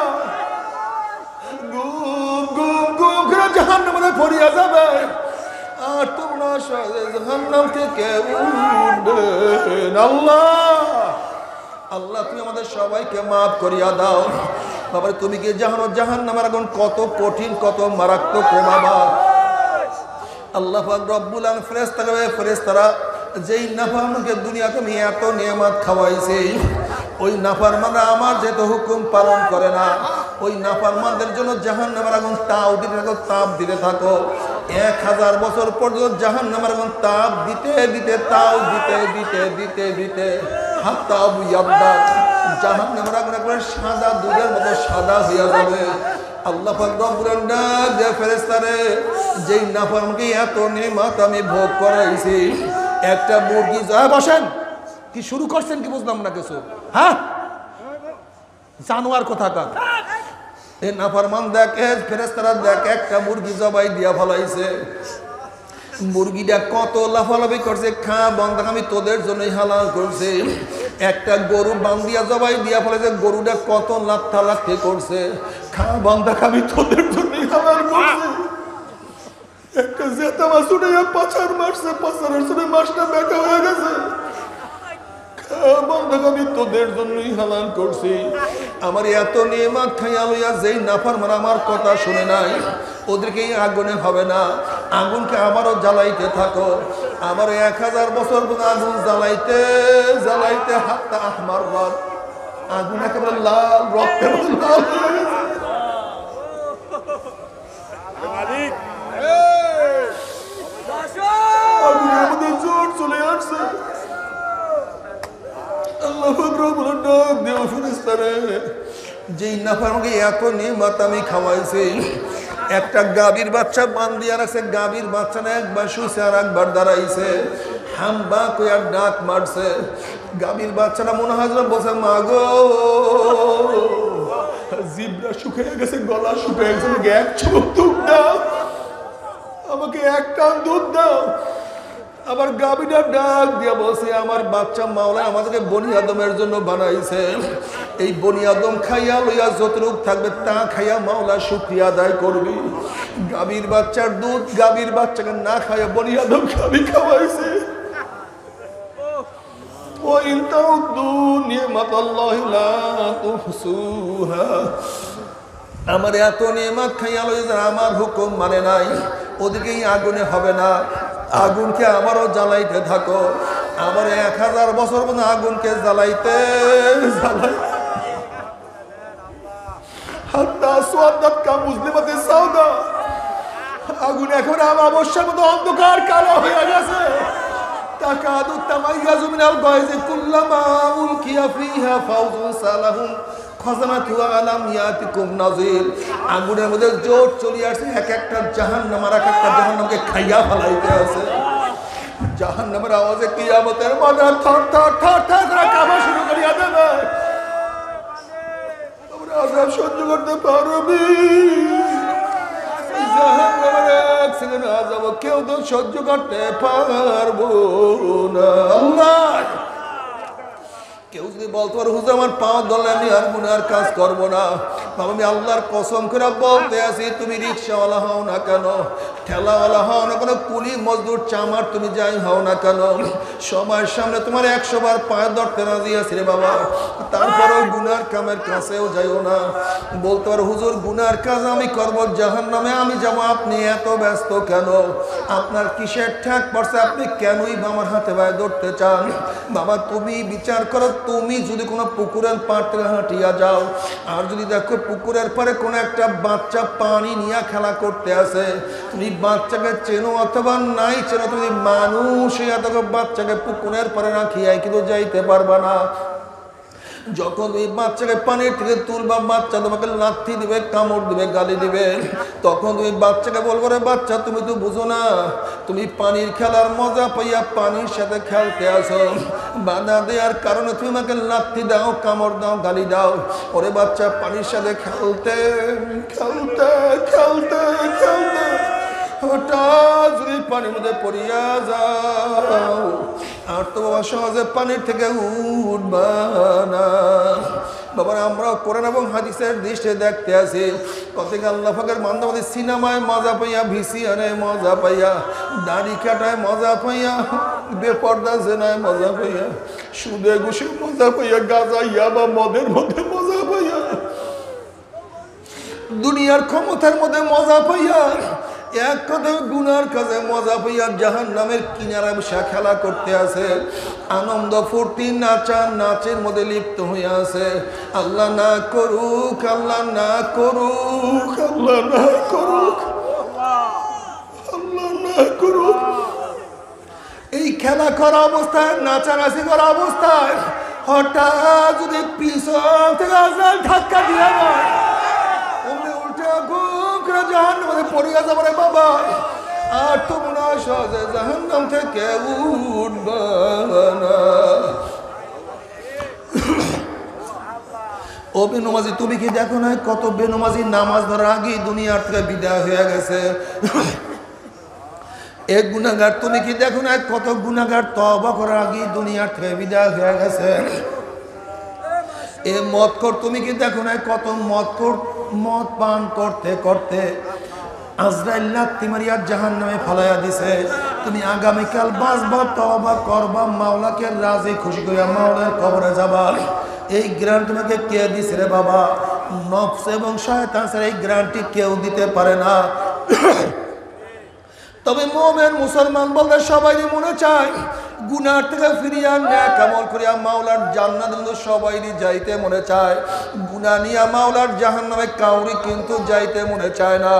গুম গুম গুম করে জাহান্নামে পড়িয়া যাবে। আর তোমরা जहन्नाम থেকে উদ্ধার আল্লাহ আল্লাহ তুমি আমাদের সবাইকে maaf করিয়া দাও বাবা তুমি কি জানো জাহান্নামের আগুন কত কঠিন কত মারাত্মক ও বাবা আল্লাহ পাক রব্বুল আলামিন ফেরেশতারা ফেরেশতারা যেই নাফরমানকে দুনিয়াতে আমি এত নিয়ামত খাওয়াইছি ওই নাফরমানরা আমার যে তো হুকুম পালন করে না ওই নাফরমানদের জন্য জাহান্নামের আগুন তাও দিতে থাকো তাপ দিতে থাকো এক হাজার বছর পর্যন্ত জাহান্নামের আগুন তাপ দিতে দিতে তাও দিতে দিতে দিতে দিতে হাত্তা ইয়াদা জাহান্নামের আগুন করে সাদা দুধের মতো সাদা হয়ে যাবে আল্লাহ পাক রব্বুল আলামিন যে ফেরেশতারা যেই নাফরমানকে এত নিয়ামত আমি ভোগ করাইছি একটা মুরগি যায় বসেন কি শুরু করছেন কি বুঝলাম না কিছু হ্যাঁ জানোয়ার কথা কাজ এ নাফরমান দেখে ফেরেশতারা দেখে একটা মুরগি জবাই দিয়া ফলাইছে মুরগিটা কত লাফালাফি করছে খা বন্ধা আমি তোদের জন্যই হালাল করছি একটা গরু বান্দিয়া জবাই দিয়া ফলাইছে গরুটা কত লাথা লাথি করছে খা বন্ধা আমি তোদের জন্যই হালাল করছি একটা জেতা মাছ উঠে পাচার মারছে পাচারের জন্য মাছটা বেঁকা হয়ে গেছে আমি তোদের জন্যই হালাল করছি আমার এত নিয়ামত খাইয়া লইয়া যেই নাফরমান আমার কথা শুনে নাই ওদেরকে আগুনে হবে না আগুনকে আবারও জ্বালাইতে থাকো আমার এক হাজার বছর আগুন জ্বালাইতে জ্বালাইতে হাতটা আমার রক্ত আগুন একেবারে লাল রক্তের লাল गला शुकाय दूध दाओ আবার গাবিটা ডাক দিয়া বসে আমার বাচ্চা মাওলানা আমাদেরকে বনি আদমের জন্য বানাইছে এই বনি আদম খাইয়া লইয়া যতটুক থাকবে তা খাইয়া মাওলা শুকরিয়া আদায় করবি গাবির বাচ্চার দুধ গাবির বাচ্চাকে না খাইয়া বনি আদম খাবি খাওয়াইছে ও ইনতাউদু নিমাতাল্লাহি লা তুহসুহা আমার এত নিয়ামত খাইয়া লইয়া যারা আমার হুকুম মানে নাই ওদেরকেই আগুনে হবে না আগুনকে আমারও জ্বালাইতে থাকো আমার এক হাজার বছর পর্যন্ত আগুনকে জ্বালাইতে আগুন এখন অবশ্যই মতো অন্ধকার কালো হয়ে গেছে তাকাদু তামাইয়াজু মিনাল গায়জি কুল্লামা উলকিয়া ফিহা ফাউজুন সালাহুম আগুনের মধ্যে জোর চলে আসছে এক একটা জাহান্নাম আর এক একটা জাহান্নামকে খাইয়া ফেলাইতে আছে জাহান্নামের আওয়াজে কিয়ামতের মাথা থর থর থর থর করে কাঁপা শুরু করিয়া দেবে তোমরা আযাব সহ্য করতে পারবি জাহান্নামের এক সেকেন্ড আযাব কেউ তো সহ্য করতে পারবো না আল্লাহ কেউ যদি বলতে পারো হুজুর আমার পাও দলে আমি আর গুনার কাজ করবো না বাবা আমি আল্লাহর কসম করে বলতে আসি তুমি রিক্সাওয়ালা হও না কেন ঠেলাওয়ালা হও না কেন কুলি মজদুর চামার তুমি যাই হও না কেন সবার সামনে তোমার একশো বার পায়ে ধরতে রাজি আছি রে বাবা তারপরেও গুনার কামের কাছেও যাইও না বলতে পারো হুজুর গুনার কাজ আমি করবো জাহান্নামে আমি যাবো আপনি এত ব্যস্ত কেন আপনার কিসের ঠ্যাক পড়ছে আপনি কেনই আমার হাতে পায়ে ধরতে চান বাবা তুমি বিচার করো তুমি যদি কোনো পুকুরের পাড়ে হাঁটিয়া যাও আর যদি দেখো পুকুরের পাড়ে কোনো একটা বাচ্চা পানি নিয়ে খেলা করতে আসে তুমি বাচ্চাকে চেনো অথবা নাই চেনো তুমি মানুষ বাচ্চাকে পুকুরের পাড়ে রাখিয়াই কিন্তু যাইতে পারবা না যখন এই বাচ্চাকে পানির থেকে তুলবা বাচ্চা তোমাকে লাথি দিবে কামড় দিবে গালি দিবে তখন তুমি বাচ্চাকে বলবো রে বাচ্চা তুমি তো বুঝো না তুমি পানির খেলার মজা পাইয়া পানির সাথে খেলতে আসো বাধা দেওয়ার কারণে তুমি আমাকে লাথি দাও কামড় দাও গালি দাও ওরে বাচ্চা পানির সাথে খেলতে খেলতে খেলতে খেলতে হঠাৎ যদি পানির মধ্যে পড়িয়া যাও আর তো বাবা সহজে পানির থেকে উঠবা না বাবা আমরা কোরআন এবং হাদিসের দৃষ্টিতে দেখতে আসি কতদিন আল্লাহ পাকের বান্দাদের সিনেমায় মজা পাইয়া ভিসিআরে মজা পাইয়া দাড়ি কাটায় মজা পাইয়া বেপর্দা জেনায় মজা পাইয়া সুদে ঘুষে মজা পাইয়া গাঁজা ইয়াবা মদের মধ্যে মজা পাইয়া দুনিয়ার ক্ষমতার মধ্যে মজা পাইয়া এক কথা গুনার কাজে মজা পাইয়া জাহান্নামের কিনারায় খেলা করতে আছে আনন্দ ফুর্তি নাচা নাচের মধ্যে লিপ্ত হয়ে আছে আল্লাহ না করুক আল্লাহ না করুক আল্লাহ না করুক আল্লাহ না করুক এই খেলা করা অবস্থায় নাচানাচি করা অবস্থায় হঠাৎ যদি পিছন থেকে আজাল ধাক্কা দিয়ে যায় তুমি কি দেখো না কত বেনমাজি নামাজ ধরার আগেই দুনিয়ার থেকে বিদায় হয়ে গেছে এক গুনাহগার তুমি কি দেখো না কত গুনাহগার তওবা করার আগেই দুনিয়ার থেকে বিদায় হয়ে গেছে এ মদখোর তুমি কি দেখো না কত মদখোর মদ পান করতে করতে আজরাইল লাথি মারিয়া জাহান্নামে ফালাইয়া দিছে তুমি আগামীকাল বাঁচবা তওবা করবা মাওলাকে রাজি খুশি করিয়া মাওলার কবরে যাবা এই গ্রান্ট তোমাকে কে দিছে রে বাবা নফস এবং শয়তান ছাড়া এই গ্রান্টটি কেউ দিতে পারে না তবে মুমিন মুসলমান বলতে সবাই মনে চায় গুনার থেকে ফিরিয়া নেক আমল করিয়া মাওলার জান্নাতে সবাই যাইতে মনে চায় গুনাহ নিয়া মাওলার জাহান্নামে কাউরি কিন্তু যাইতে মনে চায় না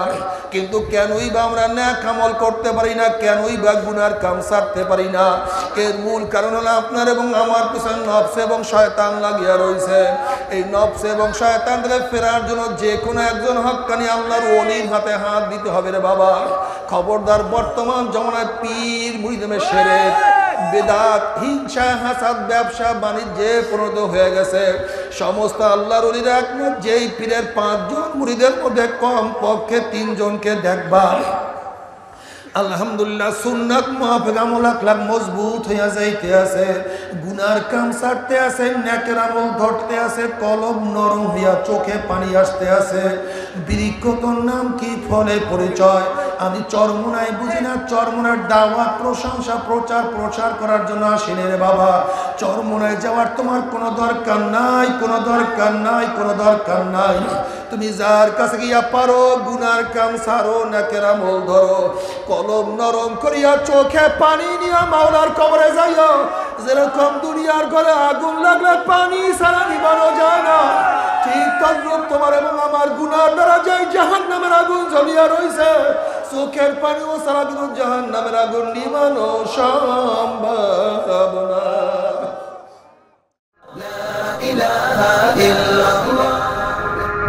কিন্তু কেনই বা আমরা নেক আমল করতে পারি না কেনই বা গুনার কাম সারতে পারি না এর মূল কারণ হলো আপনার এবং আমার পিছনে নফস এবং শয়তান লাগিয়া রয়েছে এই নফস এবং শয়তান থেকে ফেরার জন্য যে কোনো একজন হক্কানি আল্লাহর ওলির হাতে হাত দিতে হবে রে বাবা খবরদার বর্তমান জমানায় পীর মুরিদমে শিরক বেদাত হিংসা হাসাদ ব্যবসা বাণিজ্যে পরিণত হয়ে গেছে সমস্ত আল্লাহর ওলিরা একমত যেই পীরের পাঁচজন মুরিদের মধ্যে কম পক্ষে তিনজনকে দেখবা আলহামদুলিল্লাহ সুন্নাত মুহাফেজ আমল আকলাক মজবুত হইয়া যাইতে আছে গুনার কাম ছাড়তে আছে নেকের আমল ধরতে আছে কলম নরম হইয়া চোখে পানি আসতে আছে বৃক্ষ তোর নাম কি ফলে পরিচয় আমি চরমোনায় বুঝি না চরমোনার দাওয়া প্রশংসা প্রচার প্রসার করার জন্য আসিনি রে বাবা চরমোনায় যাওয়ার তোমার কোনো দরকার নাই কোনো দরকার নাই কোনো দরকার নাই তুমি যার কাছে গিয়া পারো গুনার কাম সারো নেকের আমল ধরো কলম নরম করিয়া চোখে পানি নিয়া মাওলার কবরে যাইও যেরকম দুনিয়ার ঘরে আগুন লাগলে পানি সারা নিবানো যায় না ঠিক তদ্রুপ তোমার এবং আমার গুনার দ্বারা যাই জাহান্নামের আগুন জ্বলিয়া রয়েছে চোখের পানিও সারা দিন জাহান্নামের আগুন নিবানো সম্ভব না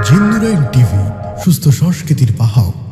জিন্দুরাইন টিভি সুস্থ সংস্কৃতির বাহক।